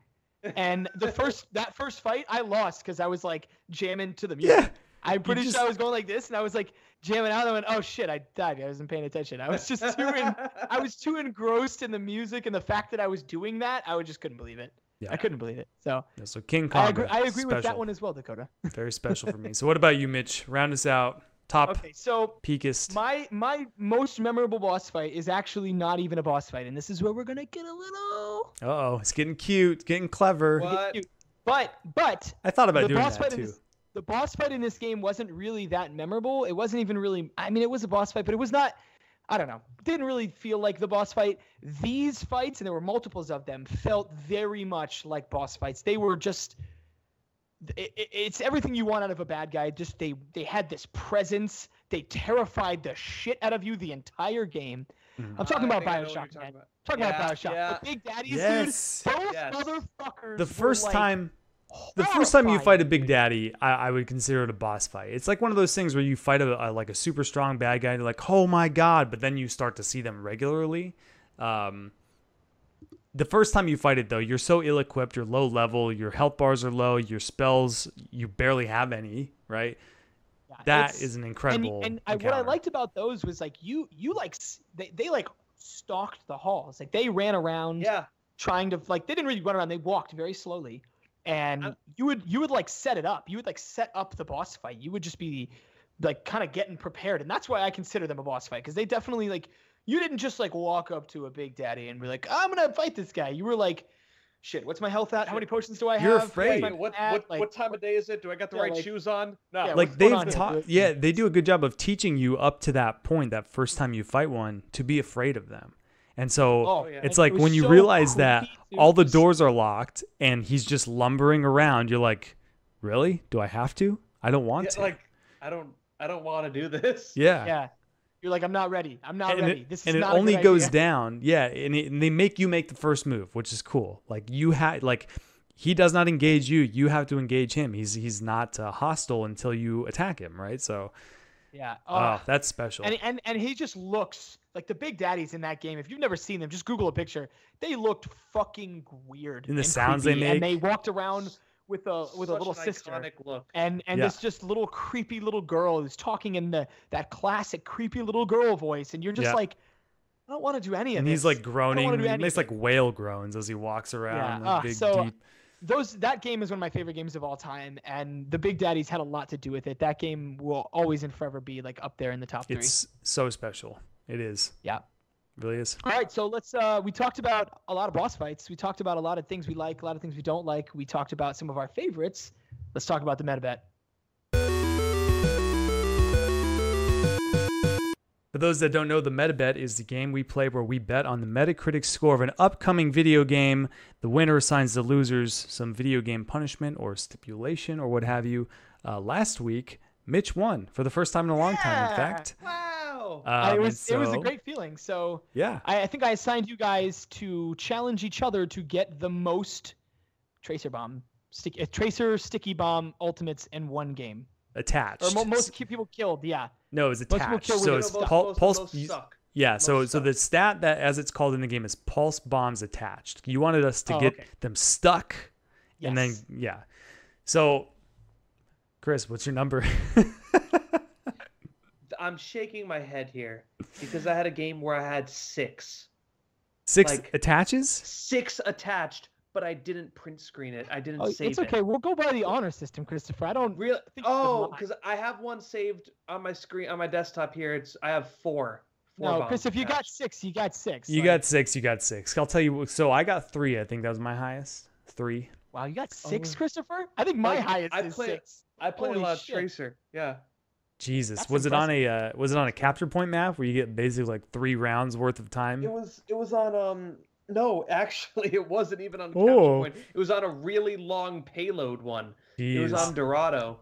And the first, that first fight, I lost because I was like jamming to the music. Yeah. I'm pretty just, sure I was going like this and I was like jamming out. And I went, oh shit, I died. I wasn't paying attention. I was just too, in, I was too engrossed in the music and the fact that I was doing that, I just couldn't believe it. Yeah. I couldn't believe it. So, yeah, so King Kong. I agree, I agree with that one as well, Dakota. Very special for me. So what about you, Mitch? Round us out. Top okay, so peakest. My my most memorable boss fight is actually not even a boss fight, and this is where we're gonna get a little. Uh oh, it's getting cute, it's getting clever. What? But but I thought about doing that too. This, the boss fight in this game wasn't really that memorable. It wasn't even really. I mean, it was a boss fight, but it was not. I don't know. It didn't really feel like the boss fight. These fights, and there were multiples of them, felt very much like boss fights. They were just. It's everything you want out of a bad guy. Just they they had this presence. They terrified the shit out of you the entire game. Mm-hmm. I'm talking uh, about Bioshock, man. About. Talking yeah, about Bioshock. Yeah. The Big Daddy yes. dude. Both yes. motherfuckers. The first like, time, the horrifying. first time you fight a Big Daddy, I, I would consider it a boss fight. It's like one of those things where you fight a, a like a super strong bad guy, and you're like, oh my god, but then you start to see them regularly. Um, the first time you fight it though, you're so ill-equipped, you're low level, your health bars are low, your spells you barely have any, right? Yeah, that is an incredible. And, and what I liked about those was like you, you like they, they like stalked the halls, like they ran around, yeah, trying to like they didn't really run around, they walked very slowly, and I, you would you would like set it up, you would like set up the boss fight, you would just be like kind of getting prepared, and that's why I consider them a boss fight because they definitely like. You didn't just, like, walk up to a Big Daddy and be like, oh, I'm going to fight this guy. You were like, shit, what's my health at? How many potions do I have? You're afraid. What, what, what, like, what time of day is it? Do I got the yeah, right like, shoes on? No. Yeah, like, they've taught, yeah, they do a good job of teaching you up to that point, that first time you fight one, to be afraid of them. And so oh, yeah. it's and like it when you so realize that all the doors are locked and he's just lumbering around, you're like, really? Do I have to? I don't want yeah, to. Like, I don't, I don't want to do this. Yeah. Yeah. You're like, I'm not ready. I'm not and ready. It, this is and not it only a good goes idea. down. Yeah, and, it, and they make you make the first move, which is cool. Like you had, like he does not engage you. You have to engage him. He's he's not uh, hostile until you attack him, right? So, yeah, oh, uh, that's special. And and and he just looks like the Big Daddies in that game. If you've never seen them, just Google a picture. They looked fucking weird. And the and sounds creepy, they make. And they walked around with a with Such a little an sister look. and and yeah. this just little creepy little girl who's talking in the that classic creepy little girl voice, and you're just yeah. like, I don't want to do any of and this. And he's like groaning, he makes like whale groans as he walks around. Yeah. Like uh, big, so deep... those that game is one of my favorite games of all time, and the Big Daddies had a lot to do with it. That game will always and forever be like up there in the top three. It's so special. It is. Yeah. It really is. All right, so let's uh we talked about a lot of boss fights, we talked about a lot of things we like, a lot of things we don't like, we talked about some of our favorites. Let's talk about the MetaBet. For those that don't know, the MetaBet is the game we play where we bet on the Metacritic score of an upcoming video game. The winner assigns the losers some video game punishment or stipulation or what have you. Uh, last week Mitch won for the first time in a long yeah. time, in fact. Wow. Um, I, it was so, it was a great feeling. So yeah, I, I think I assigned you guys to challenge each other to get the most tracer bomb, stick, uh, tracer sticky bomb ultimates in one game. Attached. Or mo most people killed. Yeah. No, it's attached. So it's no, pul pulse. Most, you, suck. Yeah. Most so suck. So the stat that as it's called in the game is pulse bombs attached. You wanted us to oh, get okay. them stuck, yes. and then yeah. So, Chris, what's your number? I'm shaking my head here because I had a game where I had six. Six like, attaches? Six attached, but I didn't print screen it. I didn't oh, save it. It's okay. It. We'll go by the honor system, Christopher. I don't really think Oh, because I have one saved on my screen, on my desktop here. It's I have four. four no, Chris, if you attached. got six, you got six. You like, got six, you got six. I'll tell you. So I got three. I think that was my highest. Three. Wow, you got six, oh. Christopher? I think my like, highest I is play, six. I played a lot shit. of Tracer. Yeah. Jesus, That's was impressive. it on a uh, was it on a capture point map where you get basically like three rounds worth of time? It was it was on um no actually it wasn't even on a capture point. It was on a really long payload one. Jeez. It was on Dorado.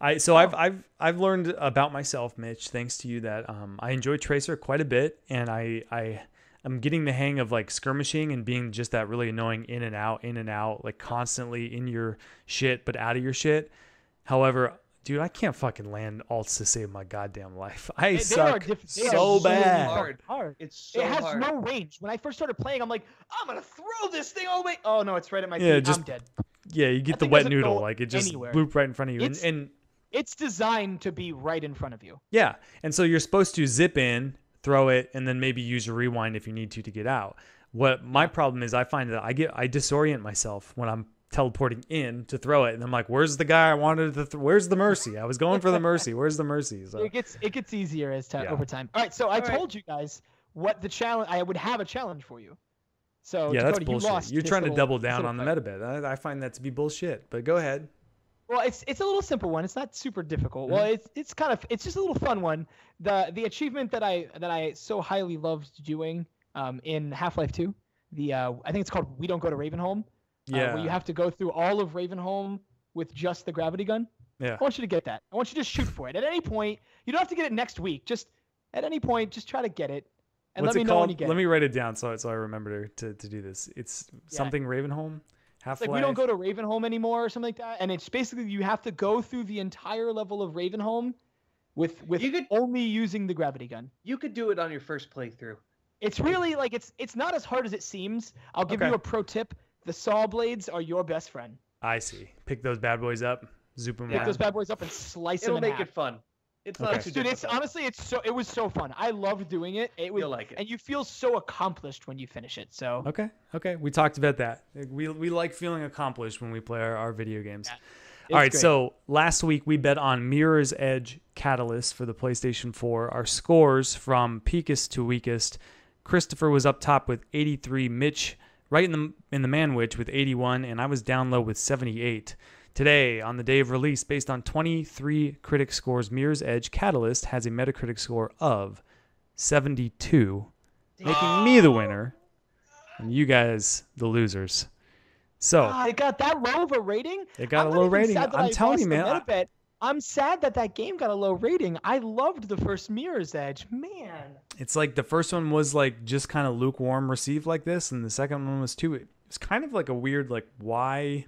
I so oh. I've I've I've learned about myself, Mitch, thanks to you, that um I enjoy Tracer quite a bit, and I I I'm getting the hang of like skirmishing and being just that really annoying in and out in and out like constantly in your shit but out of your shit. However. Dude, I can't fucking land alts to save my goddamn life. I they, suck they are so, so bad. Hard. Hard. It's so it has hard. no range. When I first started playing, I'm like, I'm gonna throw this thing all the way. Oh no, it's right at my yeah, feet. Just, I'm dead. Yeah, you get that the wet noodle. Like it just anywhere. loop right in front of you. It's, and, and it's designed to be right in front of you. Yeah, and so you're supposed to zip in, throw it, and then maybe use your rewind if you need to to get out. What my problem is, I find that I get I disorient myself when I'm teleporting in to throw it, and I'm like, where's the guy I wanted to th where's the Mercy? I was going for the Mercy. Where's the Mercy? So it gets it gets easier as time yeah. over time. All right, so I all told right. you guys what the challenge I would have a challenge for you. So yeah, Dakota, that's bullshit. You lost You're trying little, to double down on the MetaBet. I, I find that to be bullshit, but go ahead. Well, it's it's a little simple one. It's not super difficult. Mm-hmm. Well, it's it's kind of it's just a little fun one. The the achievement that I that I so highly loved doing um in Half-Life two, the uh I think it's called We Don't Go to Ravenholm. Yeah. Uh, where you have to go through all of Ravenholm with just the gravity gun. Yeah. I want you to get that. I want you to just shoot for it. At any point, you don't have to get it next week. Just at any point, just try to get it. And What's let me it know called? when you get let it. Let me write it down so, so I remember to, to do this. It's yeah. something Ravenholm. Half-Life. Like we don't go to Ravenholm anymore or something like that. And it's basically you have to go through the entire level of Ravenholm with with you could, only using the gravity gun. You could do it on your first playthrough. It's really like it's it's not as hard as it seems. I'll give okay. you a pro tip. The saw blades are your best friend. I see. Pick those bad boys up. Zoop them yeah. Pick those bad boys up and slice It'll them in half. It'll make it fun. It's okay. not too Dude, difficult. It's honestly it's so it was so fun. I loved doing it. It was, You'll like it. And you feel so accomplished when you finish it. So Okay. Okay. We talked about that. We we like feeling accomplished when we play our, our video games. Yeah. All right, great. So last week we bet on Mirror's Edge Catalyst for the PlayStation four. Our scores from peakest to weakest. Christopher was up top with eighty-three, Mitch right in the in the manwich with eighty-one, and I was down low with seventy-eight. Today, on the day of release, based on twenty-three critic scores, Mirror's Edge Catalyst has a Metacritic score of seventy-two, making oh. me the winner and you guys the losers. So uh, it got that low of a rating. It got I'm a low rating. I'm I telling you, man. I, I'm sad that that game got a low rating. I loved the first Mirror's Edge, man. It's like the first one was like just kind of lukewarm received like this, and the second one was too. It was kind of like a weird like why.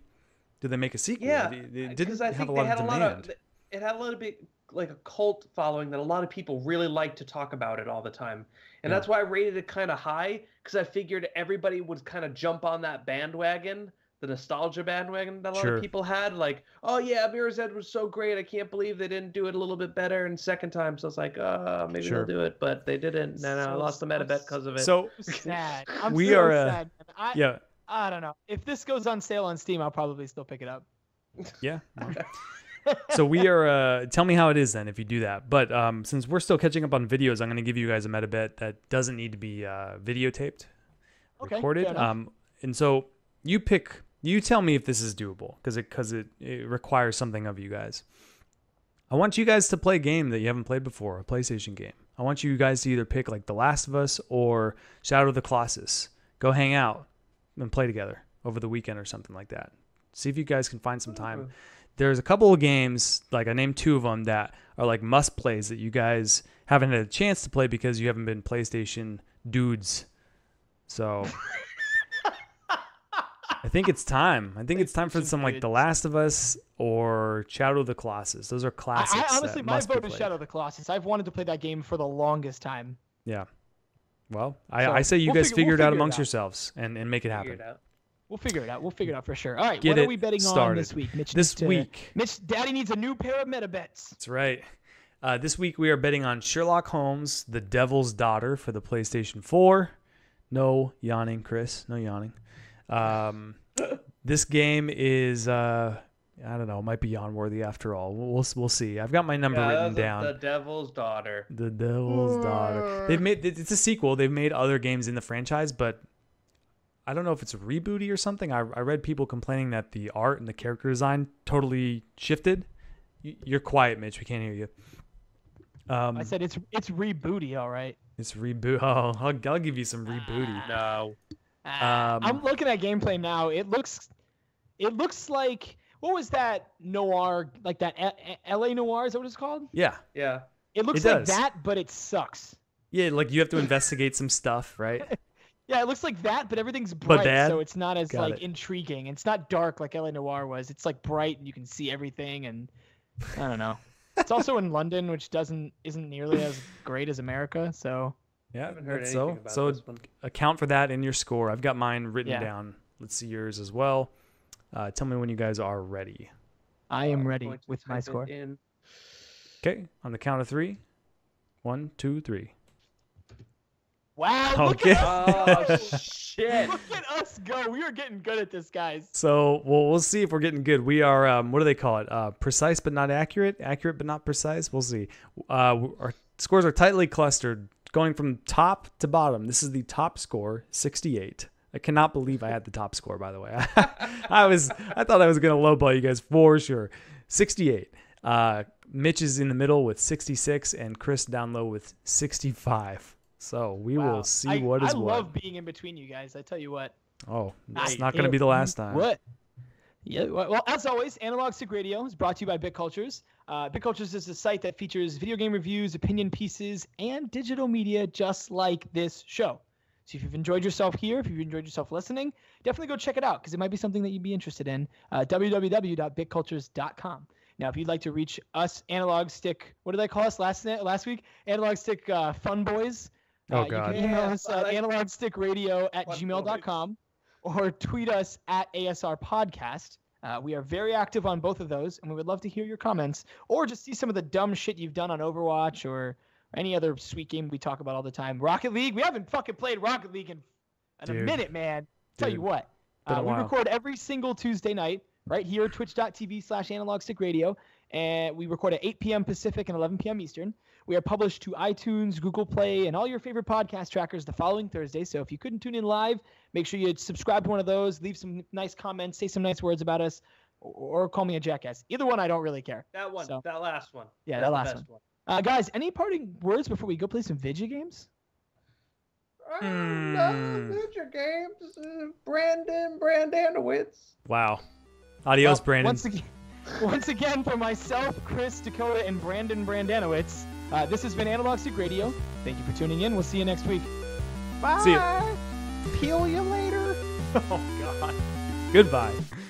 Did they make a sequel? Yeah, because I think they had a lot of. It had a little bit like a cult following that a lot of people really like to talk about it all the time, and yeah. that's why I rated it kind of high because I figured everybody would kind of jump on that bandwagon, the nostalgia bandwagon that a lot sure. of people had. Like, oh yeah, Mirror's Edge was so great. I can't believe they didn't do it a little bit better. And second time, so I was like, uh, oh, maybe sure. they'll do it, but they didn't. No, no, so, I lost the meta bet because of it. So sad. I'm we so are. Sad. Uh, I, yeah. I don't know. If this goes on sale on Steam, I'll probably still pick it up. Yeah. So we are, uh, tell me how it is then if you do that. But um, since we're still catching up on videos, I'm going to give you guys a meta bet that doesn't need to be uh, videotaped, okay, recorded. Um, and so you pick, you tell me if this is doable because it, cause it, it requires something of you guys. I want you guys to play a game that you haven't played before, a PlayStation game. I want you guys to either pick like The Last of Us or Shadow of the Colossus. Go hang out and play together over the weekend or something like that. See if you guys can find some time. There's a couple of games, like I named two of them, that are like must plays that you guys haven't had a chance to play because you haven't been PlayStation dudes. So I think it's time. I think it's time for some like The Last of Us or Shadow of the Colossus. Those are classics. I, I honestly, my vote is Shadow of the Colossus. I've wanted to play that game for the longest time. Yeah. Well, I, so I say you we'll guys figure, figure it out figure amongst it out. yourselves and, and make it happen. We'll figure it out. We'll figure it out. We'll figure it out for sure. All right, Get what are we betting started. on this week? Mitch this to, week. Mitch, Daddy needs a new pair of meta bets. That's right. Uh, this week we are betting on Sherlock Holmes, The Devil's Daughter for the PlayStation four. No yawning, Chris. No yawning. Um, this game is, uh, I don't know, might be yawn-worthy after all. We'll, we'll we'll see. I've got my number yeah, written down. The Devil's Daughter. The Devil's Daughter. They've made it's a sequel. They've made other games in the franchise, but I don't know if it's a rebooty or something. I I read people complaining that the art and the character design totally shifted. You're quiet, Mitch. We can't hear you. Um, I said it's it's rebooty, all right. It's reboot. Oh, I'll, I'll give you some rebooty. Uh, no. Uh, um, I'm looking at gameplay now. It looks it looks like. What was that noir, like that L A noir? Is that what it's called? Yeah. Yeah. It looks it like does. that, but it sucks. Yeah, like you have to investigate some stuff, right? Yeah, it looks like that, but everything's bright, but so it's not as Got like it. intriguing. It's not dark like L A noir was. It's like bright and you can see everything, and I don't know. It's also in London, which doesn't isn't nearly as great as America, so. Yeah, I haven't heard anything so, about so this one. Account for that in your score. I've got mine written yeah. down. Let's see yours as well. Uh, tell me when you guys are ready. I am uh, ready with my score. Okay, on the count of three. One, two, three. Wow, look okay. at us. Oh, shit. Look at us go. We are getting good at this, guys. So, well, we'll see if we're getting good. We are, um, what do they call it? Uh, precise but not accurate? Accurate but not precise? We'll see. Uh, our scores are tightly clustered, going from top to bottom. This is the top score, sixty-eight. I cannot believe I had the top score, by the way. I was, I thought I was going to lowball you guys for sure. sixty-eight. Uh, Mitch is in the middle with sixty-six, and Chris down low with sixty-five. So we wow. will see I, what is I what. I love being in between you guys. I tell you what. Oh, it's I not going to be the last time. What? Yeah, well, as always, Analog Stick Radio is brought to you by Bit Cultures. Uh, Bit Cultures is a site that features video game reviews, opinion pieces, and digital media just like this show. So if you've enjoyed yourself here, if you've enjoyed yourself listening, definitely go check it out because it might be something that you'd be interested in. Uh, w w w dot bit cultures dot com. Now, if you'd like to reach us, Analog Stick, what did I call us last last week? Analog Stick uh, Fun Boys. Uh, oh, God. You can email yeah, us at uh, analog stick radio at gmail dot com. Or tweet us at A S R Podcast. Uh, we are very active on both of those, and we would love to hear your comments or just see some of the dumb shit you've done on Overwatch or any other sweet game we talk about all the time. Rocket League? We haven't fucking played Rocket League in, in Dude. a minute, man. Dude. Tell you what. Uh, we record every single Tuesday night right here, twitch dot t v slash analog stick radio. And we record at eight p m Pacific and eleven p m Eastern. We are published to iTunes, Google Play, and all your favorite podcast trackers the following Thursday. So if you couldn't tune in live, make sure you subscribe to one of those, leave some nice comments, say some nice words about us, or, or call me a jackass. Either one, I don't really care. That one, so, that last one. Yeah, that last one. one. Uh, guys, any parting words before we go play some video games? I love video games. Uh, Brandon Brandanowitz. Wow. Adios, well, Brandon. Once again. Once again, for myself, Chris, Dakota, and Brandon Brandanowitz, uh, this has been Analog Stick Radio. Thank you for tuning in. We'll see you next week. Bye. See you. Peel you later. Oh, God. Goodbye.